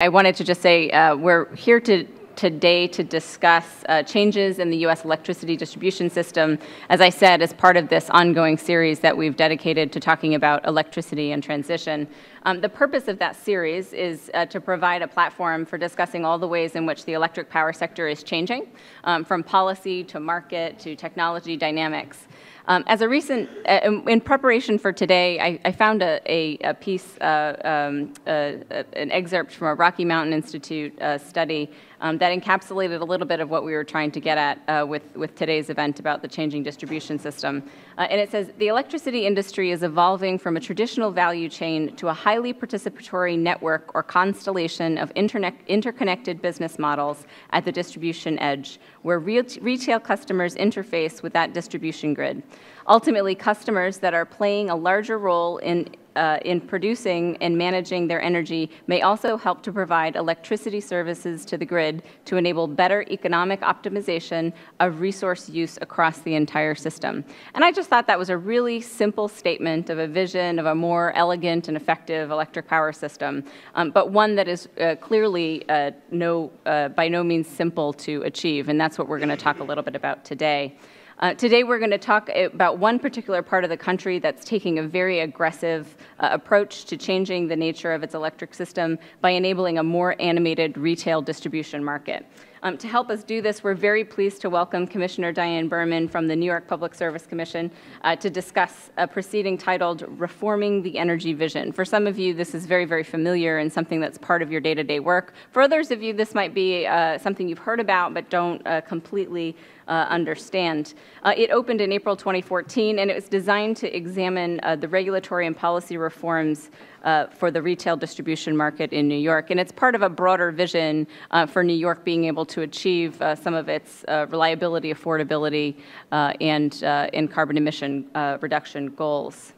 I wanted to just say we're here today to discuss changes in the U.S. electricity distribution system, as I said, as part of this ongoing series that we've dedicated to talking about electricity and transition. The purpose of that series is to provide a platform for discussing all the ways in which the electric power sector is changing, from policy to market to technology dynamics. As a recent, in preparation for today, I found a piece, an excerpt from a Rocky Mountain Institute study that encapsulated a little bit of what we were trying to get at with today's event about the changing distribution system. And it says, the electricity industry is evolving from a traditional value chain to a highly participatory network or constellation of interconnected business models at the distribution edge, where retail customers interface with that distribution grid. Ultimately, customers that are playing a larger role in producing and managing their energy may also help to provide electricity services to the grid to enable better economic optimization of resource use across the entire system. And I just thought that was a really simple statement of a vision of a more elegant and effective electric power system, but one that is clearly by no means simple to achieve, and that's what we're going to talk a little bit about today. Today we're going to talk about one particular part of the country that's taking a very aggressive approach to changing the nature of its electric system by enabling a more animated retail distribution market. To help us do this, we're very pleased to welcome Commissioner Diane Burman from the New York Public Service Commission to discuss a proceeding titled Reforming the Energy Vision. For some of you, this is very, very familiar and something that's part of your day-to-day work. For others of you, this might be something you've heard about but don't completely understand. It opened in April 2014, and it was designed to examine the regulatory and policy reforms for the retail distribution market in New York. And it's part of a broader vision for New York being able to achieve some of its reliability, affordability, and carbon emission reduction goals.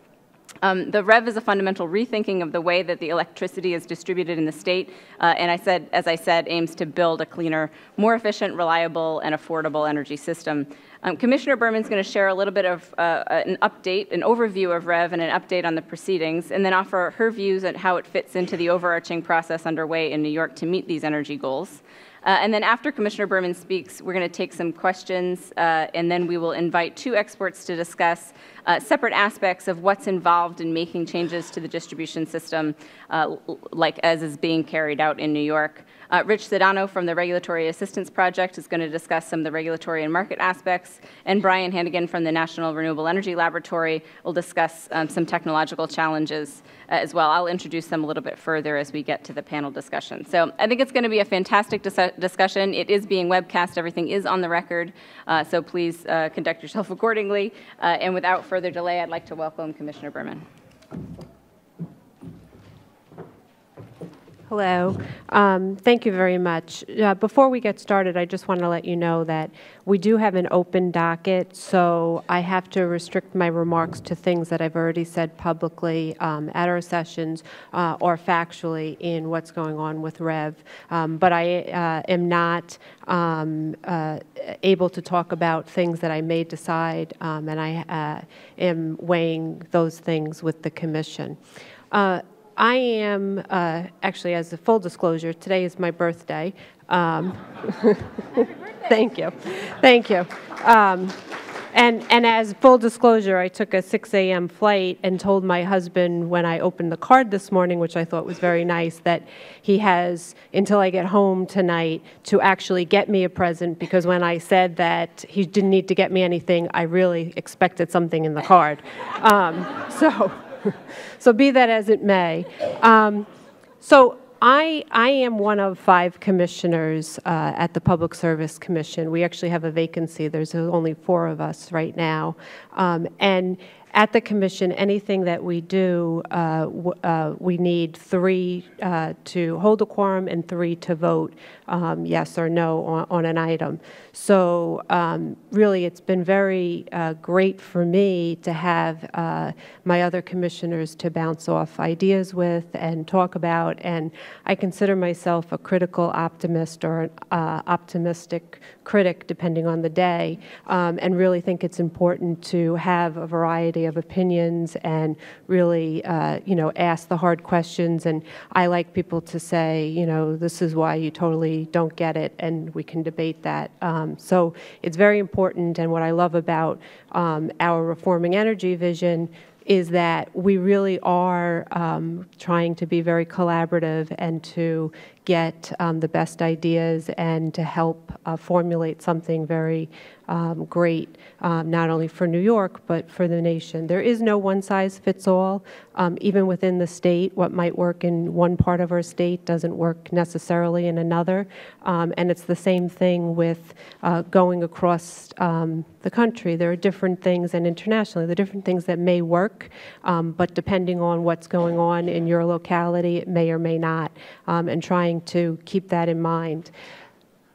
The REV is a fundamental rethinking of the way that the electricity is distributed in the state, and as I said, aims to build a cleaner, more efficient, reliable, and affordable energy system. Commissioner Burman's going to share a little bit of an update, an overview of REV and an update on the proceedings, and then offer her views on how it fits into the overarching process underway in New York to meet these energy goals. And then after Commissioner Burman speaks, we're going to take some questions, and then we will invite two experts to discuss separate aspects of what's involved in making changes to the distribution system, like as is being carried out in New York. Rich Sedano from the Regulatory Assistance Project is going to discuss some of the regulatory and market aspects, and Brian Hannigan from the National Renewable Energy Laboratory will discuss some technological challenges as well. I'll introduce them a little bit further as we get to the panel discussion. So I think it's going to be a fantastic discussion. It is being webcast. Everything is on the record, so please conduct yourself accordingly. And without further delay, I'd like to welcome Commissioner Burman. Hello. Thank you very much. Before we get started, I just want to let you know that we do have an open docket, so I have to restrict my remarks to things that I've already said publicly at our sessions or factually in what's going on with REV. But I am not able to talk about things that I may decide, and I am weighing those things with the Commission. I am, actually, as a full disclosure, today is my birthday. Happy birthday. Thank you. Thank you. And as full disclosure, I took a 6 a.m. flight and told my husband when I opened the card this morning, which I thought was very nice, that he has until I get home tonight to actually get me a present, because when I said that he didn't need to get me anything, I really expected something in the card. So be that as it may. So I am one of 5 commissioners at the Public Service Commission. We actually have a vacancy. There's only 4 of us right now. And at the Commission, anything that we do, we need 3 to hold a quorum and 3 to vote yes or no on an item. So really, it's been very great for me to have my other commissioners to bounce off ideas with and talk about. And I consider myself a critical optimist or an optimistic critic, depending on the day, and really think it's important to have a variety plurality of opinions and really, you know, ask the hard questions. And I like people to say, you know, this is why you totally don't get it, and we can debate that. So it's very important, and what I love about our Reforming Energy Vision is that we really are trying to be very collaborative and to get the best ideas and to help formulate something very great, not only for New York, but for the nation. There is no one-size-fits-all. Even within the state, what might work in one part of our state doesn't work necessarily in another. And it's the same thing with going across the country. There are different things, and internationally, there are different things that may work, but depending on what's going on in your locality, it may or may not, and trying to keep that in mind.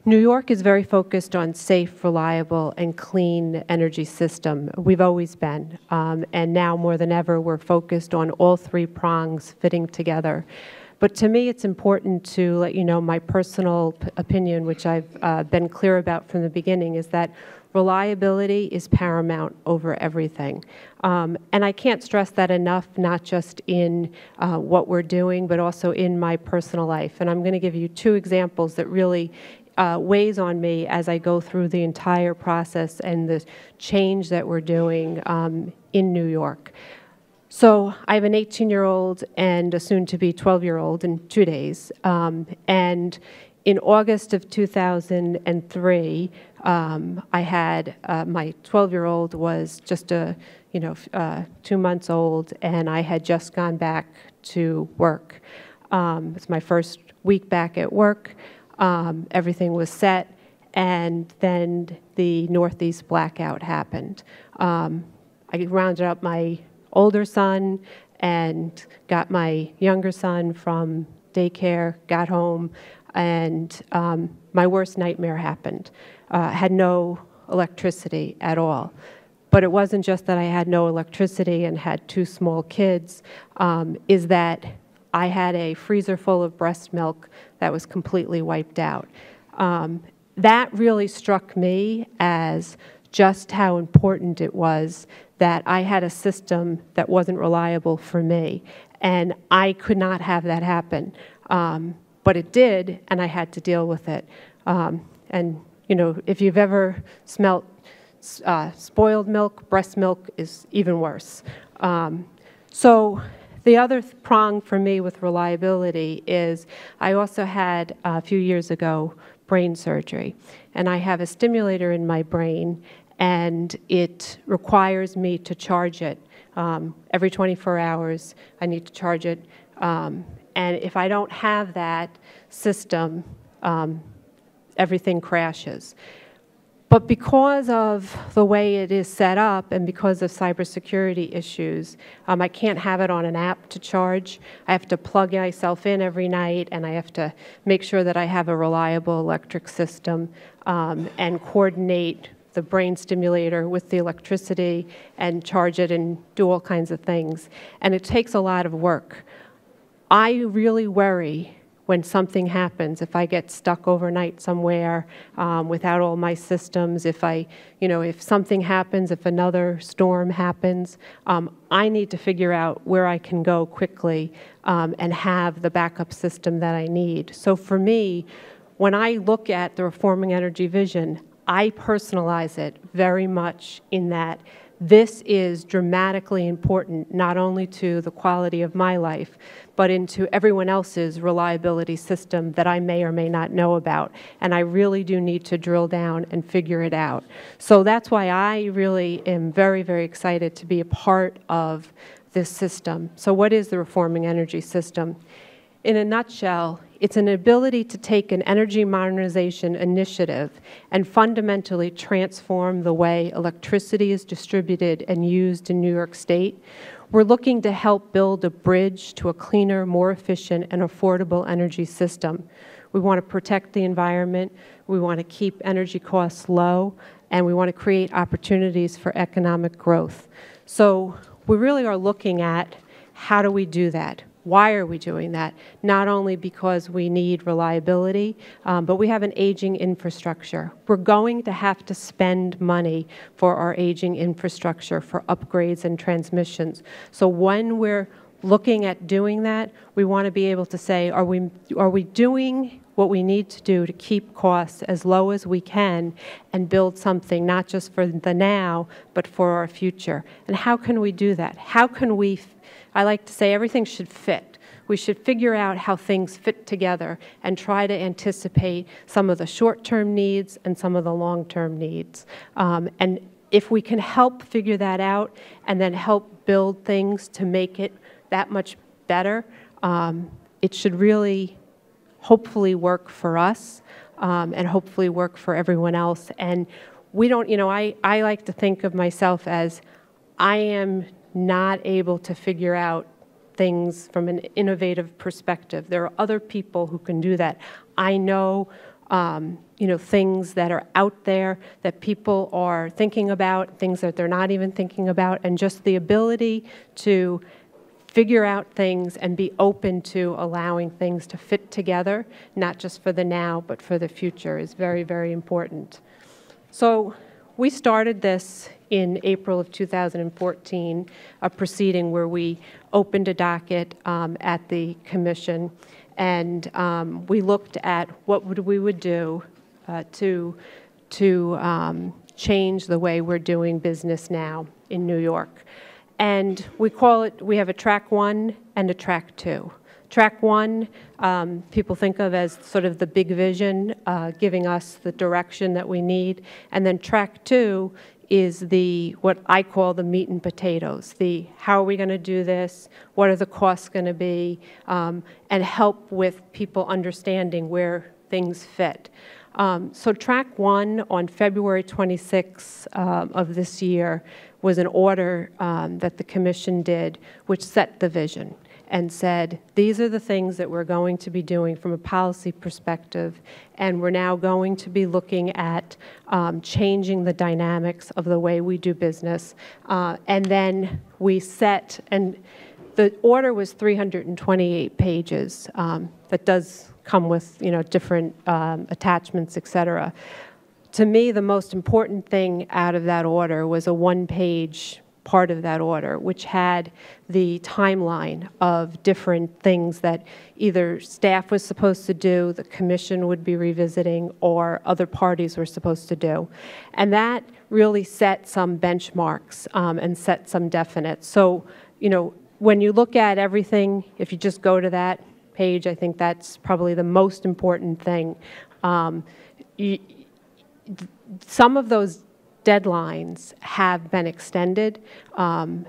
New York is very focused on safe, reliable, and clean energy system. We've always been, and now more than ever, we're focused on all three prongs fitting together. But to me, it's important to let you know my personal opinion, which I've been clear about from the beginning, is that reliability is paramount over everything. And I can't stress that enough, not just in what we're doing, but also in my personal life. And I'm going to give you two examples that really weighs on me as I go through the entire process and the change that we're doing in New York. So I have an 18-year-old and a soon-to-be 12-year-old in 2 days. And in August of 2003, I had my 12-year-old was just a 2 months old, and I had just gone back to work. It's my first week back at work. Everything was set, and then the Northeast blackout happened. I rounded up my older son and got my younger son from daycare, got home, and my worst nightmare happened. Had no electricity at all. But it wasn't just that I had no electricity and had two small kids, is that I had a freezer full of breast milk that was completely wiped out. That really struck me as just how important it was that I had a system that wasn't reliable for me, and I could not have that happen. But it did, and I had to deal with it. And you know, if you've ever smelt spoiled milk, breast milk is even worse. So the other prong for me with reliability is I also had, a few years ago, brain surgery. And I have a stimulator in my brain, and it requires me to charge it. Every 24 hours, I need to charge it. And if I don't have that system, everything crashes. But because of the way it is set up and because of cybersecurity issues, I can't have it on an app to charge. I have to plug myself in every night, and I have to make sure that I have a reliable electric system and coordinate the brain stimulator with the electricity and charge it and do all kinds of things. And it takes a lot of work. I really worry when something happens, if I get stuck overnight somewhere without all my systems, if I, if something happens, if another storm happens, I need to figure out where I can go quickly and have the backup system that I need. So for me, when I look at the Reforming Energy Vision, I personalize it very much in that this is dramatically important, not only to the quality of my life, but into everyone else's reliability system that I may or may not know about. And I really do need to drill down and figure it out. So that's why I really am very, very excited to be a part of this system. So what is the Reforming Energy System? In a nutshell, it's an ability to take an energy modernization initiative and fundamentally transform the way electricity is distributed and used in New York State. We're looking to help build a bridge to a cleaner, more efficient, and affordable energy system. We want to protect the environment, we want to keep energy costs low, and we want to create opportunities for economic growth. So we really are looking at how do we do that? Why are we doing that? Not only because we need reliability, but we have an aging infrastructure. We're going to have to spend money for our aging infrastructure, for upgrades and transmissions. So when we're looking at doing that, we want to be able to say, are we doing what we need to do to keep costs as low as we can and build something not just for the now, but for our future? And how can we do that? How can we, I like to say everything should fit. We should figure out how things fit together and try to anticipate some of the short-term needs and some of the long-term needs. And if we can help figure that out and then help build things to make it that much better, it should really hopefully work for us and hopefully work for everyone else. And we don't, you know, I like to think of myself as I am not able to figure out things from an innovative perspective. There are other people who can do that. I know, you know, things that are out there that people are thinking about, things that they're not even thinking about, and just the ability to figure out things and be open to allowing things to fit together, not just for the now, but for the future is very, very important. So we started this in April of 2014, a proceeding where we opened a docket at the commission, and we looked at what we would do to change the way we're doing business now in New York. And we call it, we have a track one and a track two. Track one, people think of as sort of the big vision, giving us the direction that we need. And then track two is the, what I call the meat and potatoes, the how are we going to do this, what are the costs going to be, and help with people understanding where things fit. So track one on February 26th of this year was an order that the commission did, which set the vision and said, these are the things that we're going to be doing from a policy perspective, and we're now going to be looking at changing the dynamics of the way we do business. And then we set, and the order was 328 pages that does come with, you know, different attachments, et cetera. To me, the most important thing out of that order was a one-page part of that order, which had the timeline of different things that either staff was supposed to do, the commission would be revisiting, or other parties were supposed to do. And that really set some benchmarks and set some definite. So, you know, when you look at everything, if you just go to that page, I think that's probably the most important thing. Some of those deadlines have been extended, and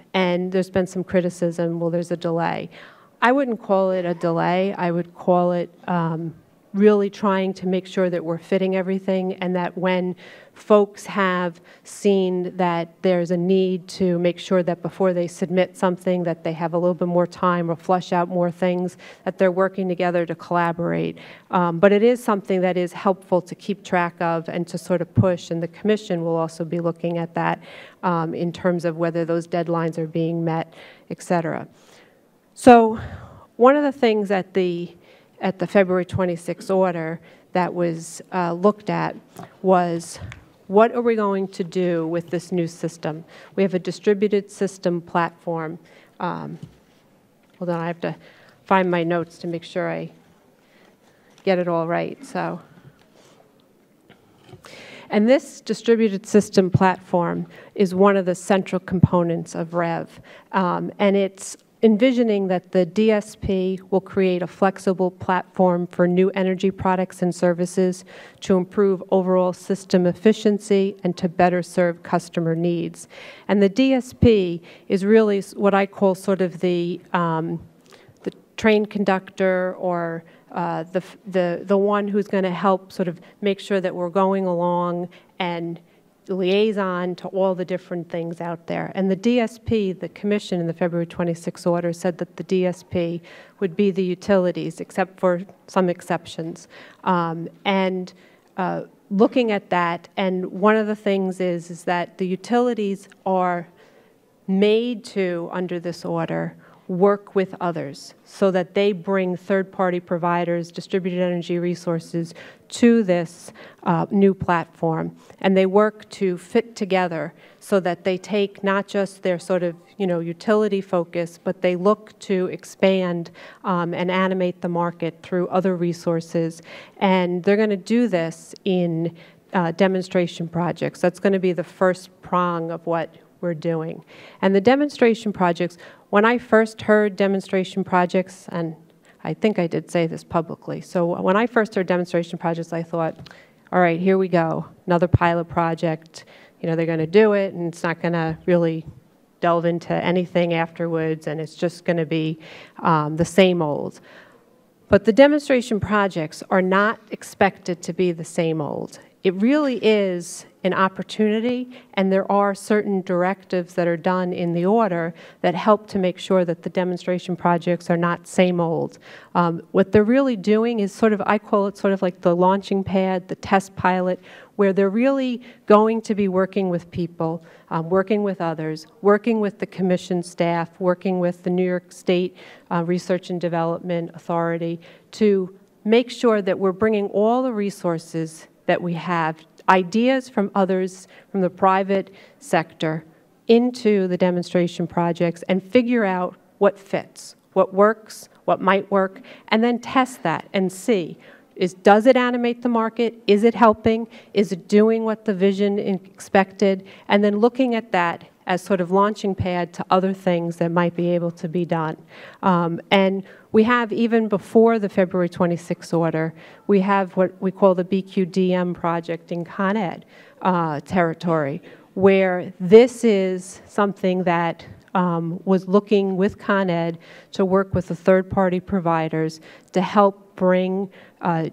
there's been some criticism, well, there's a delay. I wouldn't call it a delay. I would call it really trying to make sure that we're fitting everything, and that when folks have seen that there's a need to make sure that before they submit something that they have a little bit more time or flush out more things, that they're working together to collaborate. But it is something that is helpful to keep track of and to sort of push, and the commission will also be looking at that in terms of whether those deadlines are being met, et cetera. So one of the things that at the February 26th order that was looked at was, what are we going to do with this new system? We have a distributed system platform. Hold on, I have to find my notes to make sure I get it all right. So, and this distributed system platform is one of the central components of REV, and it's envisioning that the DSP will create a flexible platform for new energy products and services to improve overall system efficiency and to better serve customer needs. And the DSP is really what I call sort of the train conductor, or the one who's going to help sort of make sure that we're going along and liaison to all the different things out there. And the DSP, the commission in the February 26 order said that the DSP would be the utilities, except for some exceptions. Looking at that, and one of the things is that the utilities are made to, under this order, work with others so that they bring third-party providers, distributed energy resources to this new platform. And they work to fit together so that they take not just their sort of, you know, utility focus, but they look to expand and animate the market through other resources. And they're going to do this in demonstration projects. That's going to be the first prong of what we're doing. And the demonstration projects, when I first heard demonstration projects, and I think I did say this publicly, so when I first heard demonstration projects, I thought, all right, here we go, another pilot project, you know, they're going to do it, and it's not going to really delve into anything afterwards, and it's just going to be the same old. But the demonstration projects are not expected to be the same old. It really is an opportunity, and there are certain directives that are done in the order that help to make sure that the demonstration projects are not same old. What they're really doing is sort of, I call it sort of like the launching pad, the test pilot, where they're really going to be working with people, working with others, working with the commission staff, working with the New York State Research and Development Authority to make sure that we're bringing all the resources that we have, ideas from others, from the private sector, into the demonstration projects and figure out what fits, what works, what might work, and then test that and see, does it animate the market? Is it helping? Is it doing what the vision expected? And then looking at that as sort of launching pad to other things that might be able to be done. And we have, even before the February 26 order, we have what we call the BQDM project in Con Ed territory, where this is something that was looking with Con Ed to work with the third-party providers to help bring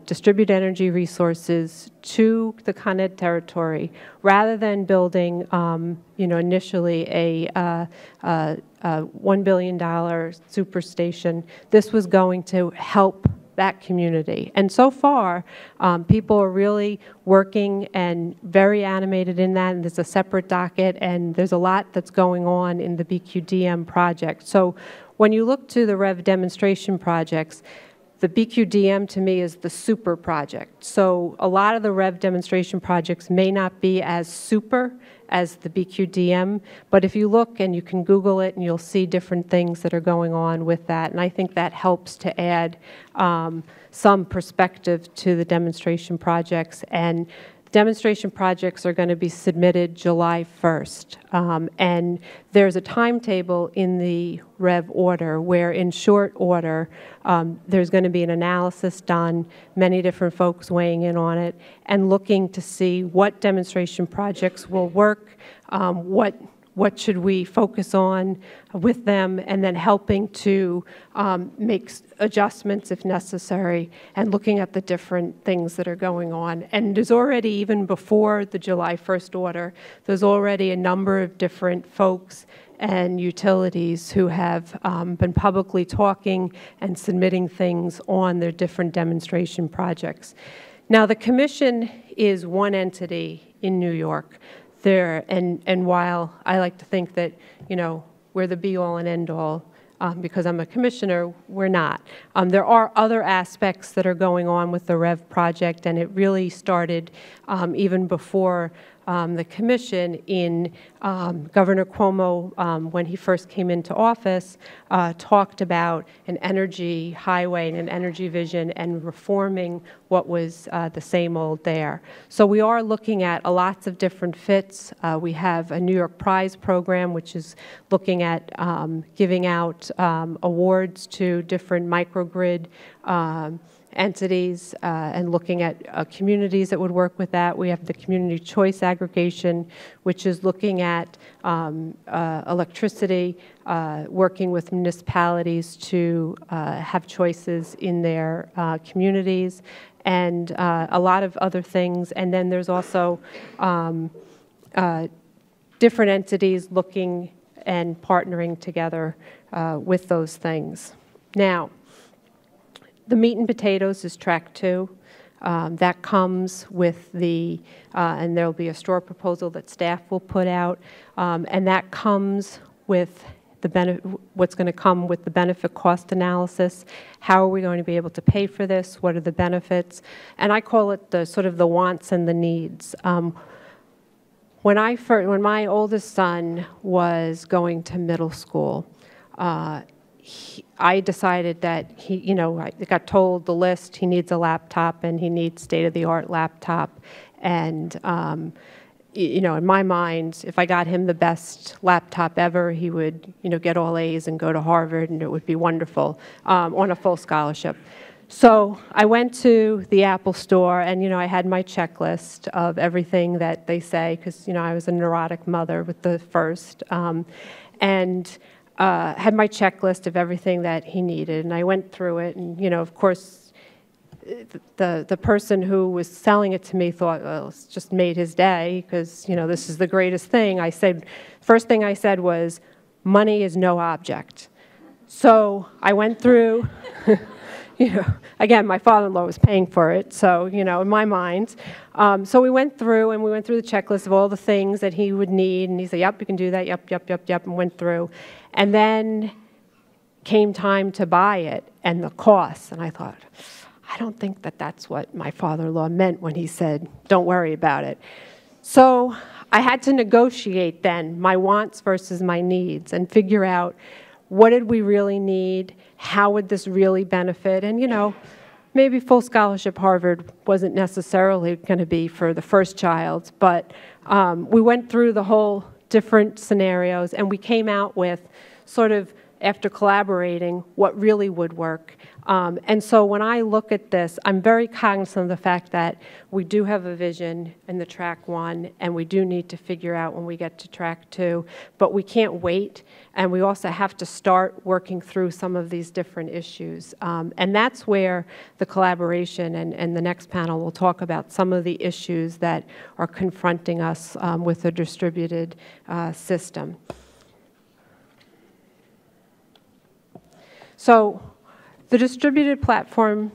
distributed energy resources to the Con Ed territory, rather than building, you know, initially a $1 billion superstation. This was going to help that community. And so far, people are really working and very animated in that, and there's a separate docket, and there's a lot that's going on in the BQDM project. So when you look to the REV demonstration projects, the BQDM to me is the super project. So a lot of the REV demonstration projects may not be as super as the BQDM, but if you look, and you can Google it, and you'll see different things that are going on with that. And I think that helps to add some perspective to the demonstration projects. And demonstration projects are going to be submitted July 1st. And there's a timetable in the REV order where, in short order, there's going to be an analysis done, many different folks weighing in on it, and looking to see what demonstration projects will work, what should we focus on with them, and then helping to make adjustments if necessary, and looking at the different things that are going on. And there's already, even before the July 1st order, there's already a number of different folks and utilities who have been publicly talking and submitting things on their different demonstration projects. Now, the Commission is one entity in New York. And while I like to think that, you know, we're the be-all and end-all, because I'm a commissioner, we're not. There are other aspects that are going on with the REV project, and it really started even before the commission in Governor Cuomo, when he first came into office, talked about an energy highway and an energy vision and reforming what was the same old there. So we are looking at lots of different fits. We have a New York Prize program, which is looking at giving out awards to different microgrid entities and looking at communities that would work with that. We have the community choice aggregation, which is looking at electricity, working with municipalities to have choices in their communities, and a lot of other things. And then there's also different entities looking and partnering together with those things. Now, the meat and potatoes is track 2. That comes with the, and there will be a straw proposal that staff will put out, and that comes with what's going to come with the benefit cost analysis. How are we going to be able to pay for this? What are the benefits? And I call it the sort of the wants and the needs. When my oldest son was going to middle school, I decided that he, I got told the list, he needs a laptop and he needs state-of-the-art laptop. And, in my mind, if I got him the best laptop ever, he would, get all A's and go to Harvard and it would be wonderful, on a full scholarship. So I went to the Apple store and, I had my checklist of everything that they say, because, I was a neurotic mother with the first, had my checklist of everything that he needed, and I went through it, and of course, the person who was selling it to me thought, well, it's just made his day because this is the greatest thing. I said, first thing I said was, money is no object. So I went through, again, my father-in-law was paying for it, so in my mind, so we went through and we went through the checklist of all the things that he would need, and he said, "Yep, you can do that. Yep, yep, yep, yep," and went through. And then came time to buy it and the cost. And I thought, I don't think that that's what my father-in-law meant when he said, don't worry about it. So I had to negotiate then my wants versus my needs and figure out what did we really need, how would this really benefit, and maybe full scholarship Harvard wasn't necessarily going to be for the first child, but we went through the whole different scenarios, and we came out with sort of, after collaborating, what really would work. And so when I look at this, I'm very cognizant of the fact that we do have a vision in the track one, and we do need to figure out when we get to track two, but we can't wait, and we also have to start working through some of these different issues. And that's where the collaboration, and the next panel will talk about some of the issues that are confronting us with a distributed system. So the distributed platform,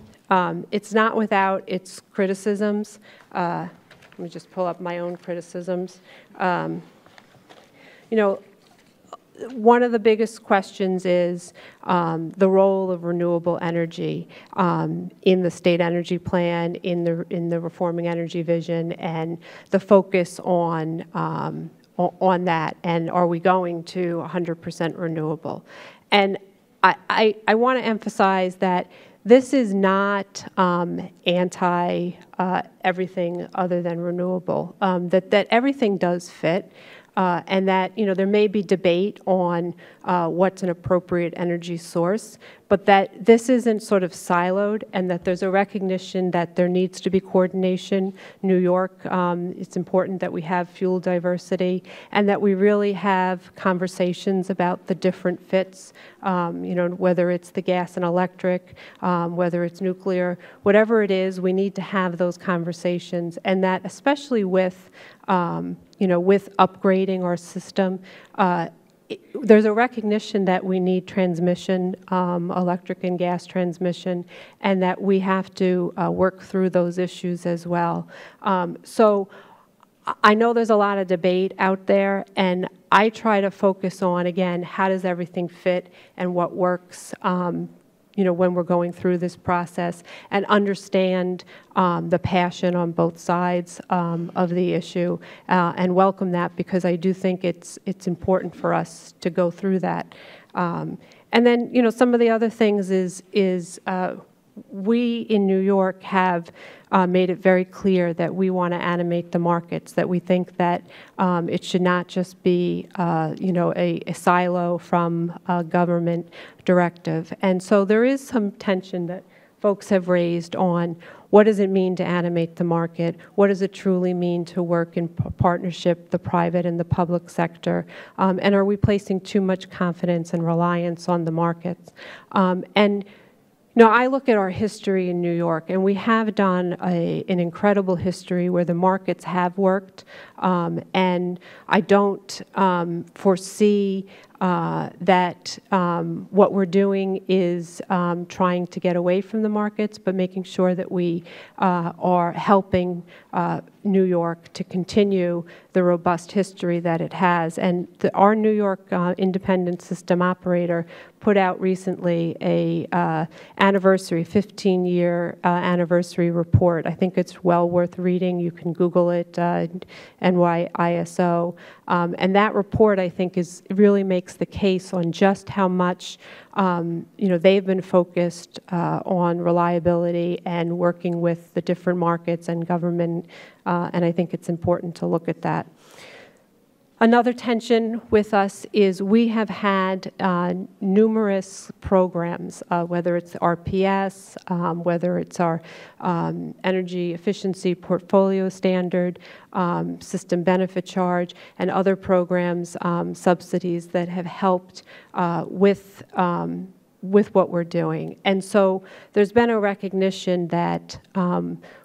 it's not without its criticisms. Let me just pull up my own criticisms. One of the biggest questions is the role of renewable energy in the state energy plan, in the Reforming Energy Vision, and the focus on that, and are we going to 100% renewable? And I want to emphasize that this is not anti-everything other than renewable, that everything does fit, and that, there may be debate on what's an appropriate energy source, but that this isn't sort of siloed, and that there's a recognition that there needs to be coordination. New York, it's important that we have fuel diversity, and that we really have conversations about the different fits, whether it's the gas and electric, whether it's nuclear, whatever it is, we need to have those conversations, and that especially with, with upgrading our system, there's a recognition that we need transmission, electric and gas transmission, and that we have to work through those issues as well. So I know there's a lot of debate out there, and I try to focus on, again, how does everything fit and what works, when we're going through this process, and understand the passion on both sides of the issue, and welcome that, because I do think it's important for us to go through that. And then, some of the other things is we in New York have made it very clear that we want to animate the markets, that we think that it should not just be, a silo from a government directive. And so there is some tension that folks have raised on what does it mean to animate the market, what does it truly mean to work in partnership, the private and the public sector, and are we placing too much confidence and reliance on the markets? I look at our history in New York, and we have done an incredible history where the markets have worked, and I don't foresee that what we're doing is trying to get away from the markets, but making sure that we are helping New York to continue the robust history that it has. And our New York independent system operator put out recently a anniversary, 15-year anniversary report. I think it's well worth reading. You can Google it, NYISO. And that report, I think, is really makes the case on just how much you know, they've been focused on reliability and working with the different markets and government, and I think it's important to look at that. Another tension with us is we have had numerous programs, whether it's RPS, whether it's our energy efficiency portfolio standard, system benefit charge, and other programs, subsidies that have helped with what we're doing. And so there's been a recognition that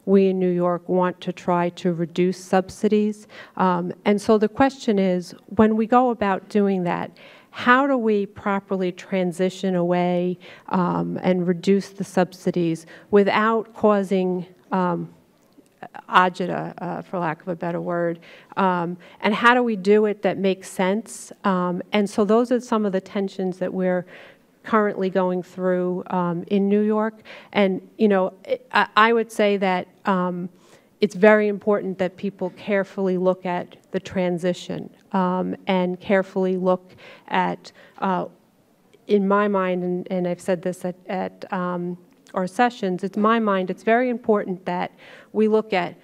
we in New York want to try to reduce subsidies. And so the question is, when we go about doing that, how do we properly transition away and reduce the subsidies without causing agita, for lack of a better word, and how do we do it that makes sense? And so those are some of the tensions that we're currently going through in New York. And, you know, I would say that it's very important that people carefully look at the transition and carefully look at, in my mind, and I've said this at our sessions, it's my mind, it's very important that we look at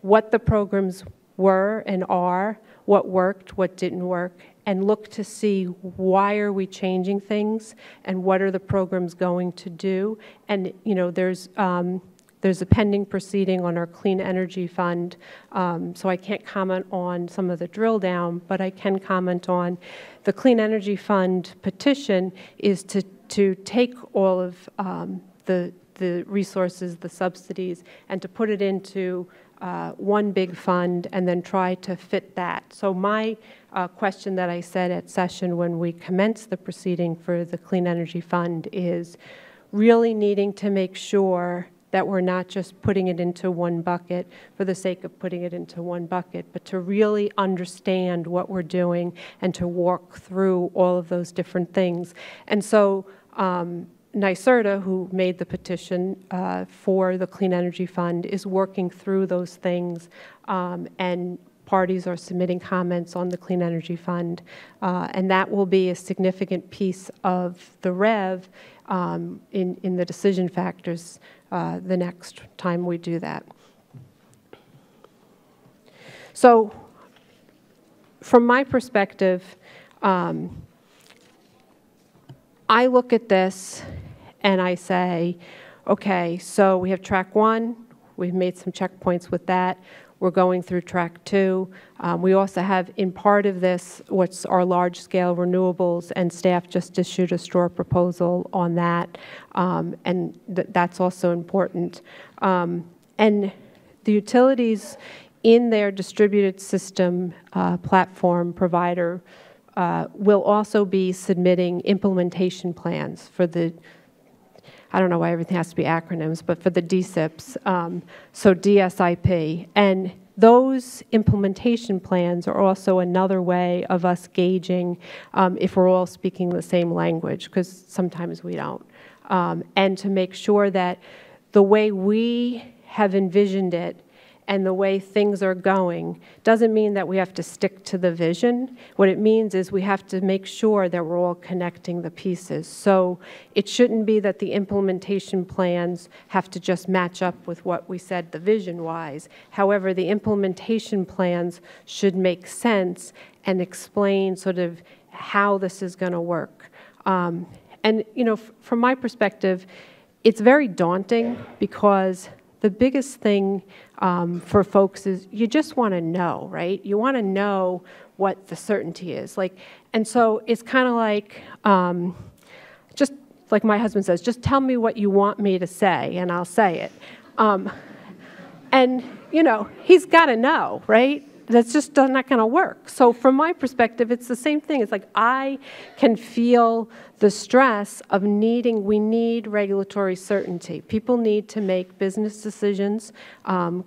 what the programs were and are, what worked, what didn't work, and look to see why are we changing things and what are the programs going to do. And, you know, there's a pending proceeding on our Clean Energy Fund, so I can't comment on some of the drill down, but I can comment on the Clean Energy Fund petition is to take all of the resources, the subsidies, and to put it into one big fund and then try to fit that. So my question that I said at session when we commenced the proceeding for the Clean Energy Fund is really needing to make sure that we're not just putting it into one bucket for the sake of putting it into one bucket, but to really understand what we're doing and to walk through all of those different things. And so NYSERDA, who made the petition for the Clean Energy Fund, is working through those things, and parties are submitting comments on the Clean Energy Fund, and that will be a significant piece of the REV in the decision factors the next time we do that. So from my perspective, I look at this and I say, okay, so we have track one, we've made some checkpoints with that, we're going through track two. We also have in part of this what's our large scale renewables, and staff just issued a straw proposal on that, and that's also important. And the utilities in their distributed system platform provider will also be submitting implementation plans for the, I don't know why everything has to be acronyms, but for the DSIPs, so DSIP. And those implementation plans are also another way of us gauging if we're all speaking the same language, because sometimes we don't. And to make sure that the way we have envisioned it and the way things are going doesn't mean that we have to stick to the vision. What it means is we have to make sure that we're all connecting the pieces. So it shouldn't be that the implementation plans have to just match up with what we said the vision-wise. However, the implementation plans should make sense and explain sort of how this is going to work. And, you know, from my perspective, it's very daunting because the biggest thing for folks is you just want to know, right? You want to know what the certainty is. Like, and so it's kind of like, just like my husband says, just tell me what you want me to say and I'll say it. And, you know, he's got to know, right? That's just not going to work. So from my perspective, it's the same thing. It's like I can feel the stress of needing, we need regulatory certainty. People need to make business decisions.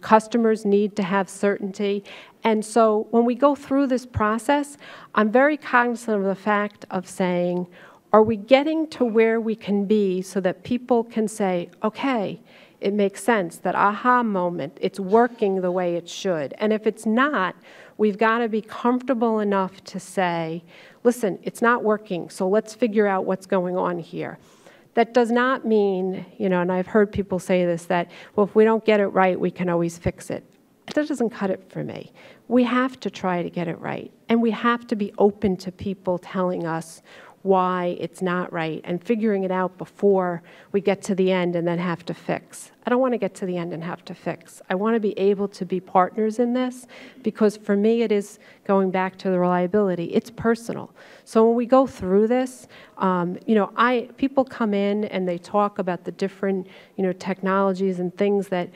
Customers need to have certainty. And so when we go through this process, I'm very cognizant of the fact of saying, are we getting to where we can be so that people can say, okay, it makes sense, that aha moment, it's working the way it should. And if it's not, we've got to be comfortable enough to say, listen, it's not working, so let's figure out what's going on here. That does not mean, you know, and I've heard people say this, that, well, if we don't get it right, we can always fix it. That doesn't cut it for me. We have to try to get it right. And we have to be open to people telling us why it's not right and figuring it out before we get to the end and then have to fix. I don't want to get to the end and have to fix. I want to be able to be partners in this because for me it is, going back to the reliability, it's personal. So when we go through this, you know, people come in and they talk about the different, you know, technologies and things that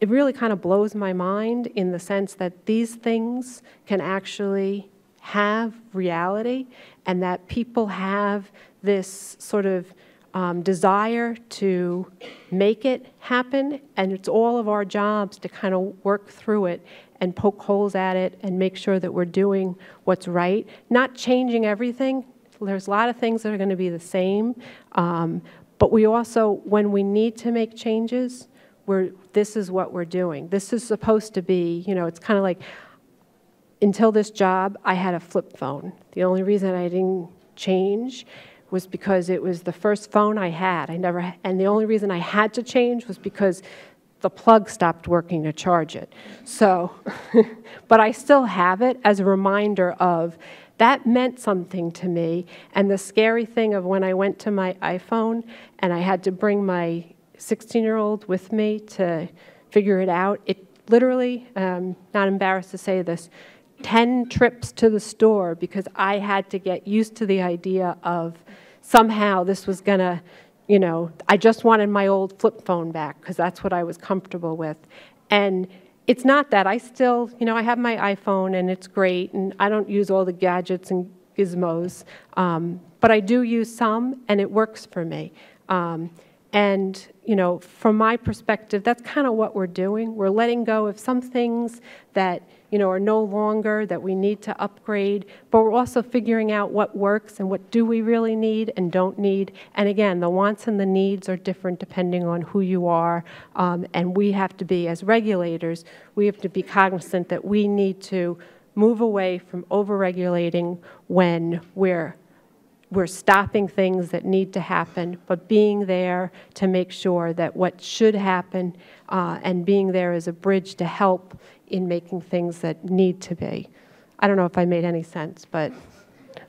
it really kind of blows my mind in the sense that these things can actually have reality, and that people have this sort of desire to make it happen, and it's all of our jobs to kind of work through it and poke holes at it and make sure that we're doing what's right, not changing everything. There's a lot of things that are going to be the same, but we also, when we need to make changes, this is what we're doing. This is supposed to be, you know, it's kind of like, until this job, I had a flip phone. The only reason I didn't change was because it was the first phone I had. And the only reason I had to change was because the plug stopped working to charge it. So, but I still have it as a reminder of that meant something to me. And the scary thing of when I went to my iPhone and I had to bring my 16-year-old with me to figure it out, it literally, not embarrassed to say this, 10 trips to the store because I had to get used to the idea of somehow this was gonna, you know, I just wanted my old flip phone back because that's what I was comfortable with. And it's not that. I still, you know, I have my iPhone and it's great and I don't use all the gadgets and gizmos, but I do use some and it works for me. And, you know, from my perspective, that's kind of what we're doing. We're letting go of some things that, you know, are no longer, that we need to upgrade, but we're also figuring out what works and what do we really need and don't need. And again, the wants and the needs are different depending on who you are, and we have to be, as regulators, we have to be cognizant that we need to move away from over-regulating when we're stopping things that need to happen, but being there to make sure that what should happen and being there as a bridge to help in making things that need to be. I don't know if I made any sense, but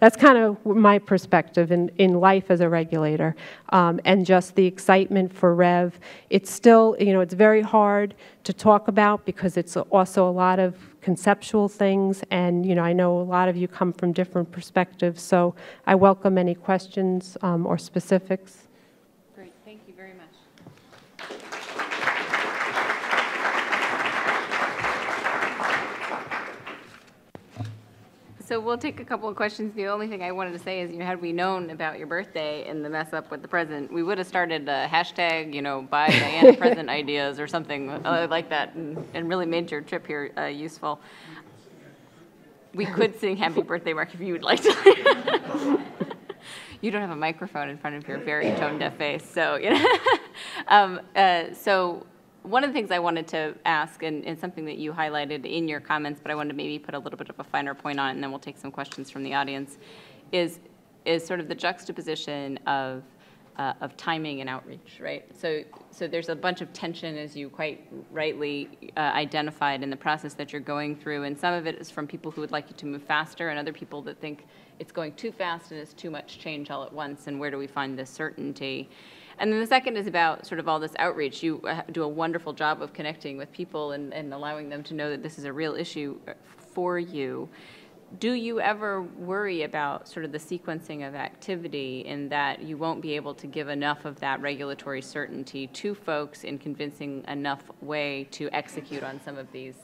that's kind of my perspective in life as a regulator and just the excitement for REV. It's still, you know, it's very hard to talk about because it's also a lot of conceptual things, and, you know, I know a lot of you come from different perspectives, so I welcome any questions or specifics. Great, thank you very much. So we'll take a couple of questions. The only thing I wanted to say is, you know, had we known about your birthday and the mess up with the present, we would have started a hashtag, you know, buy Diana present ideas or something like that, and really made your trip here useful. We could sing happy birthday, Mark, if you would like to. You don't have a microphone in front of your very tone-deaf face, so, you know. So one of the things I wanted to ask, and something that you highlighted in your comments, but I wanted to maybe put a little bit of a finer point on it, and then we'll take some questions from the audience, is sort of the juxtaposition of timing and outreach, right? So there's a bunch of tension, as you quite rightly identified, in the process that you're going through, and some of it is from people who would like you to move faster, and other people that think it's going too fast and it's too much change all at once, and where do we find this certainty? And then the second is about sort of all this outreach. You do a wonderful job of connecting with people and allowing them to know that this is a real issue for you. Do you ever worry about sort of the sequencing of activity in that you won't be able to give enough of that regulatory certainty to folks in convincing enough way to execute on some of these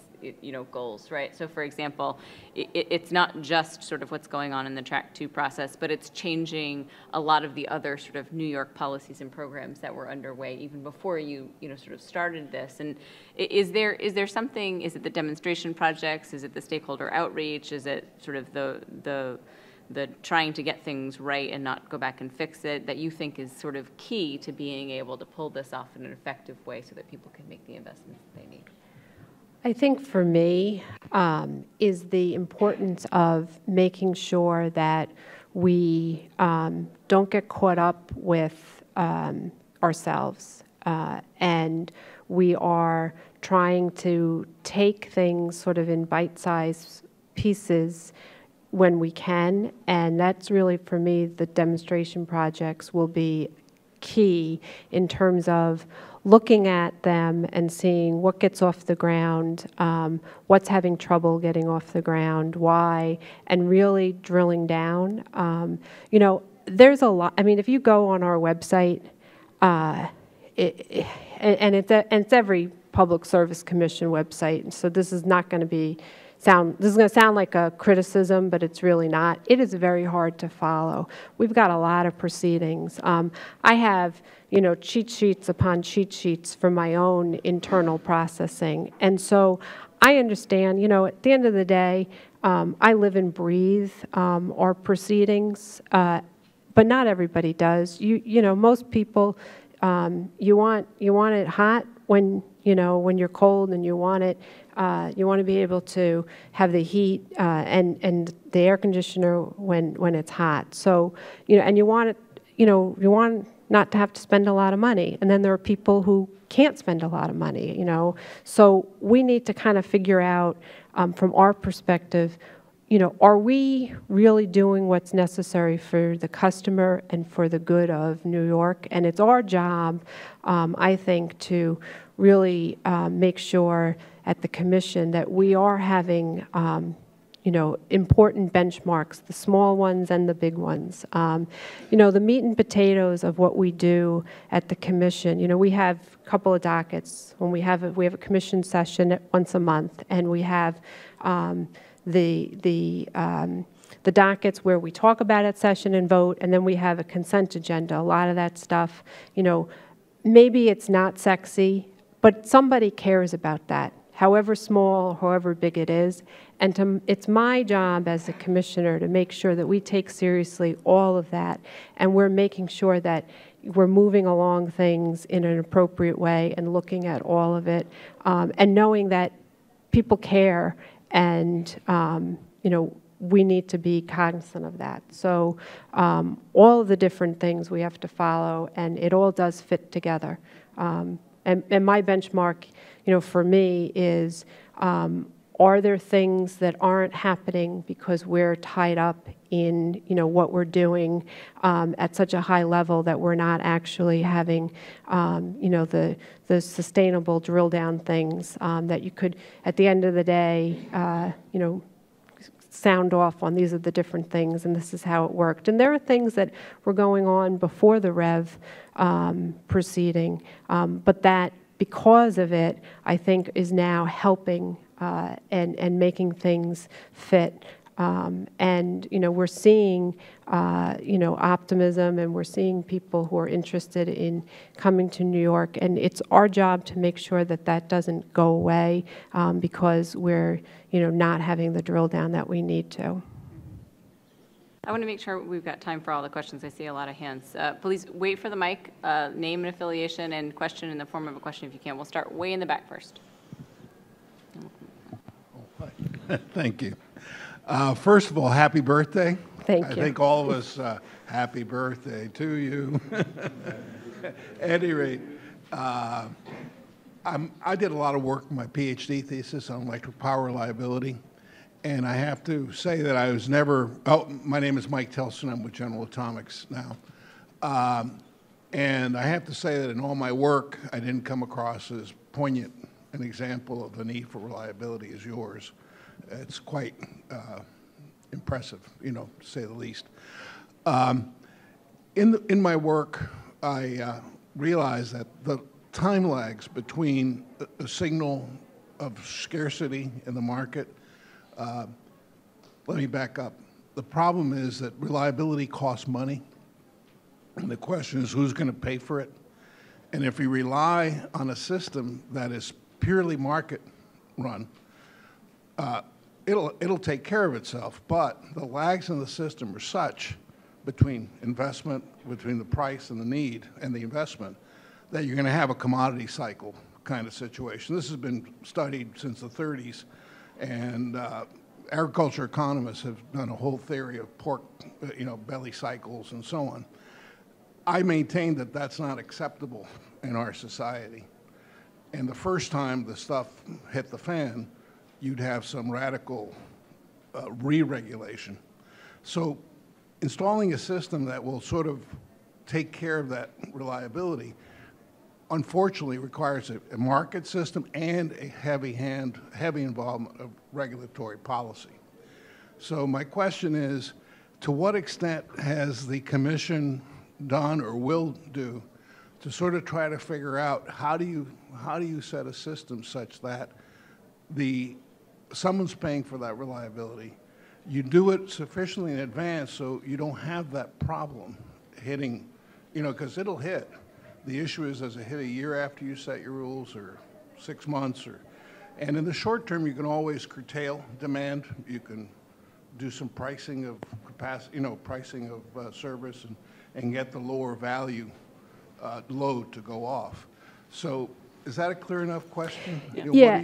goals, right? So for example, it's not just sort of what's going on in the Track 2 process, but it's changing a lot of the other sort of New York policies and programs that were underway even before you, sort of started this. And is there something, is it the demonstration projects? Is it the stakeholder outreach? Is it sort of the trying to get things right and not go back and fix it that you think is sort of key to being able to pull this off in an effective way so that people can make the investments that they need? I think for me is the importance of making sure that we don't get caught up with ourselves and we are trying to take things sort of in bite-sized pieces when we can, and that's really, for me, the demonstration projects will be key in terms of looking at them and seeing what gets off the ground, what's having trouble getting off the ground, why, and really drilling down. There's a lot, if you go on our website, it's every Public Service Commission website, so this is not going to be this is going to sound like a criticism, but it's really not. It is very hard to follow. We've got a lot of proceedings. I have, cheat sheets upon cheat sheets for my own internal processing. And so I understand, at the end of the day, I live and breathe our proceedings, but not everybody does. Most people, you want it hot when, when you're cold, and you want to be able to have the heat and the air conditioner when it's hot. So, and you want it, you want not to have to spend a lot of money. And then there are people who can't spend a lot of money, So we need to kind of figure out from our perspective, are we really doing what's necessary for the customer and for the good of New York? And it's our job, I think, to really make sure at the Commission that we are having, important benchmarks, the small ones and the big ones. The meat and potatoes of what we do at the Commission, we have a couple of dockets. When we have a Commission session once a month, and we have the dockets where we talk about it, session and vote, and then we have a consent agenda. A lot of that stuff, maybe it's not sexy, but somebody cares about that, however small, however big it is. And it's my job as a commissioner to make sure that we take seriously all of that, and we're making sure that we're moving along things in an appropriate way and looking at all of it, and knowing that people care, and we need to be cognizant of that. So all of the different things we have to follow, and it all does fit together. And my benchmark, for me is, are there things that aren't happening because we're tied up in, what we're doing at such a high level that we're not actually having, the sustainable drill down things that you could, at the end of the day, sound off on, these are the different things and this is how it worked. And there are things that were going on before the REV proceeding, but that, because of it, I think is now helping and making things fit. And we're seeing optimism, and we're seeing people who are interested in coming to New York, and it's our job to make sure that that doesn't go away because we're not having the drill down that we need to. I want to make sure we've got time for all the questions. I see a lot of hands. Please wait for the mic, name and affiliation, and question in the form of a question if you can. We'll start way in the back first. Thank you. First of all, happy birthday. Thank you. I think all of us, happy birthday to you. At any rate, I did a lot of work in my PhD thesis on electric power reliability, and I have to say that I was never, my name is Mike Telson, I'm with General Atomics now, and I have to say that in all my work, I didn't come across as poignant an example of the need for reliability as yours. It's quite impressive, to say the least. In my work, I realized that the time lags between a signal of scarcity in the market. Let me back up. The problem is that reliability costs money, and the question is who's going to pay for it. And if we rely on a system that is purely market run, it'll take care of itself. But the lags in the system are such between investment, between the price and the need and the investment, that you're going to have a commodity cycle kind of situation. This has been studied since the 30s, and agriculture economists have done a whole theory of pork, belly cycles and so on. I maintain that that's not acceptable in our society. And the first time the stuff hit the fan, you'd have some radical re-regulation. So installing a system that will sort of take care of that reliability, unfortunately, requires a market system and a heavy involvement of regulatory policy. So my question is, to what extent has the Commission done or will do to sort of try to figure out how do you set a system such that someone's paying for that reliability? You do it sufficiently in advance so you don't have that problem hitting, because it'll hit. The issue is, does it hit a year after you set your rules, or 6 months? And in the short term, you can always curtail demand. You can do some pricing of capacity, pricing of service, and get the lower value load to go off. So is that a clear enough question? Yeah,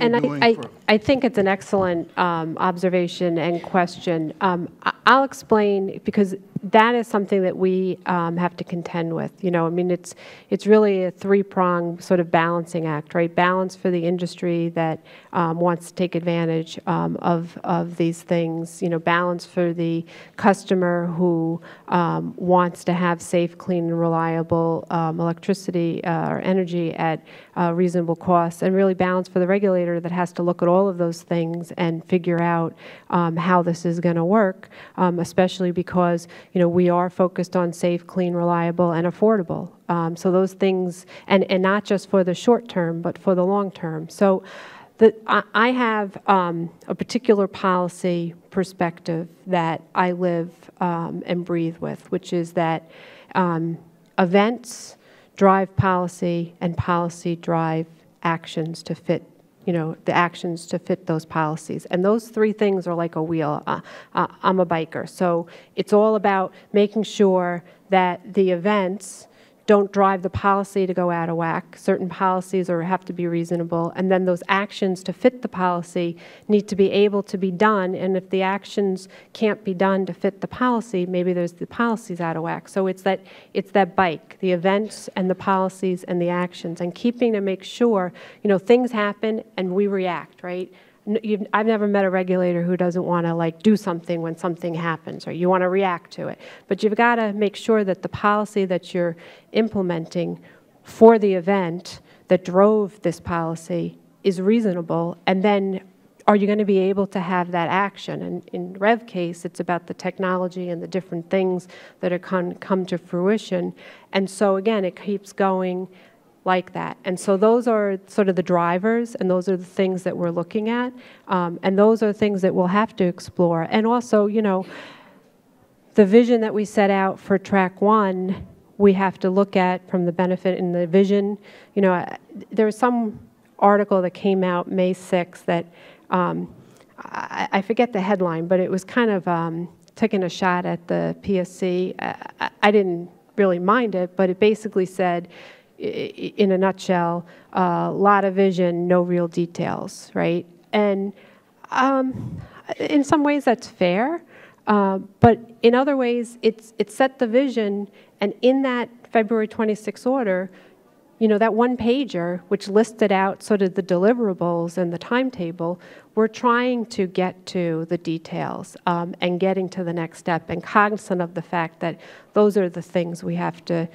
I think it's an excellent observation and question. I'll explain, because that is something that we have to contend with. It's really a three-pronged sort of balancing act, right? Balance for the industry that wants to take advantage of these things. Balance for the customer who wants to have safe, clean, and reliable electricity or energy at reasonable costs, and really balance for the regulator that has to look at all of those things and figure out how this is going to work, especially because we are focused on safe, clean, reliable, and affordable. So those things, and not just for the short term, but for the long term. So I have a particular policy perspective that I live and breathe with, which is that events drive policy, and policy drive actions to fit the actions to fit those policies. And those three things are like a wheel. I'm a biker, so it's all about making sure that the events don't drive the policy to go out of whack. Certain policies have to be reasonable, and then those actions to fit the policy need to be able to be done, and if the actions can't be done to fit the policy, maybe the policy's out of whack. So it's that bike, the events and the policies and the actions, and keeping to make sure, things happen and we react, right? I've never met a regulator who doesn't want to do something when something happens, or you want to react to it. But you've got to make sure that the policy that you're implementing for the event that drove this policy is reasonable, and then are you going to be able to have that action? And in REV case, it's about the technology and the different things that are come to fruition. And so again, it keeps going like that. And so those are sort of the drivers, and those are the things that we're looking at, and those are things that we'll have to explore. And also, the vision that we set out for track one, we have to look at from the benefit in the vision. There was some article that came out May 6th that, I forget the headline, but it was kind of taking a shot at the PSC. I didn't really mind it, but it basically said, in a nutshell, a lot of vision, no real details, right? And in some ways that's fair, but in other ways it set the vision, and in that February 26 order, that one pager which listed out sort of the deliverables and the timetable, we're trying to get to the details and getting to the next step, and cognizant of the fact that those are the things we have to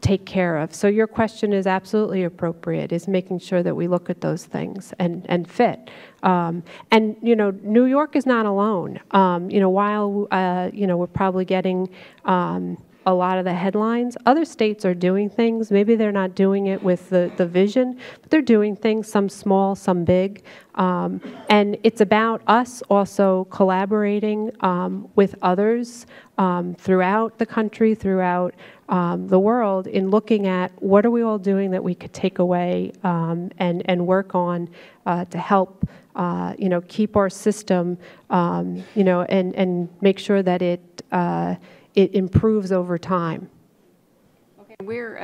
take care of. So your question is absolutely appropriate, is making sure that we look at those things and fit. And New York is not alone. While we're probably getting a lot of the headlines. Other states are doing things. Maybe they're not doing it with the vision, but they're doing things, some small, some big. And it's about us also collaborating with others throughout the country, throughout the world, in looking at what are we all doing that we could take away and work on to help you know, keep our system you know, and make sure that it improves over time. We're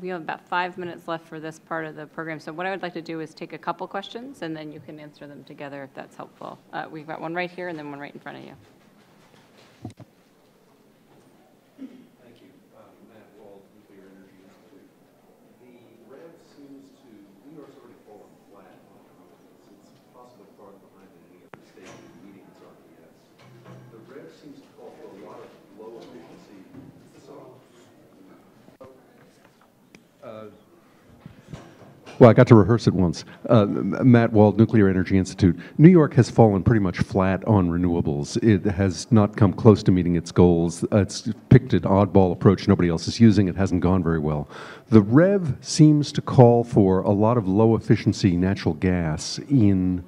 we have about 5 minutes left for this part of the program, so what I would like to do is take a couple questions and then you can answer them together if that's helpful. We've got one right here and then one right in front of you. Thank you. Matt Wald, Nuclear Energy Institute. The REV seems to, New York's already fallen flat on the road. It's possibly far behind any other state in meeting its RPS. The REV seems to call for a lot of low efficiency. Well, I got to rehearse it once. Matt Wald, Nuclear Energy Institute. New York has fallen pretty much flat on renewables. It has not come close to meeting its goals. It's picked an oddball approach nobody else is using. It hasn't gone very well. The REV seems to call for a lot of low-efficiency natural gas in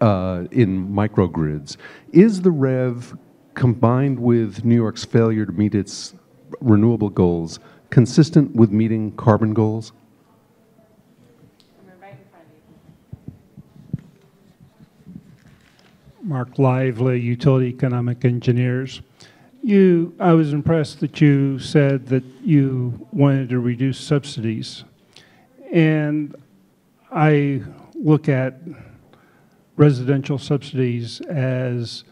microgrids. Is the REV, combined with New York's failure to meet its renewable goals, consistent with meeting carbon goals? Mark Lively, Utility Economic Engineers. I was impressed that you said that you wanted to reduce subsidies. And I look at residential subsidies as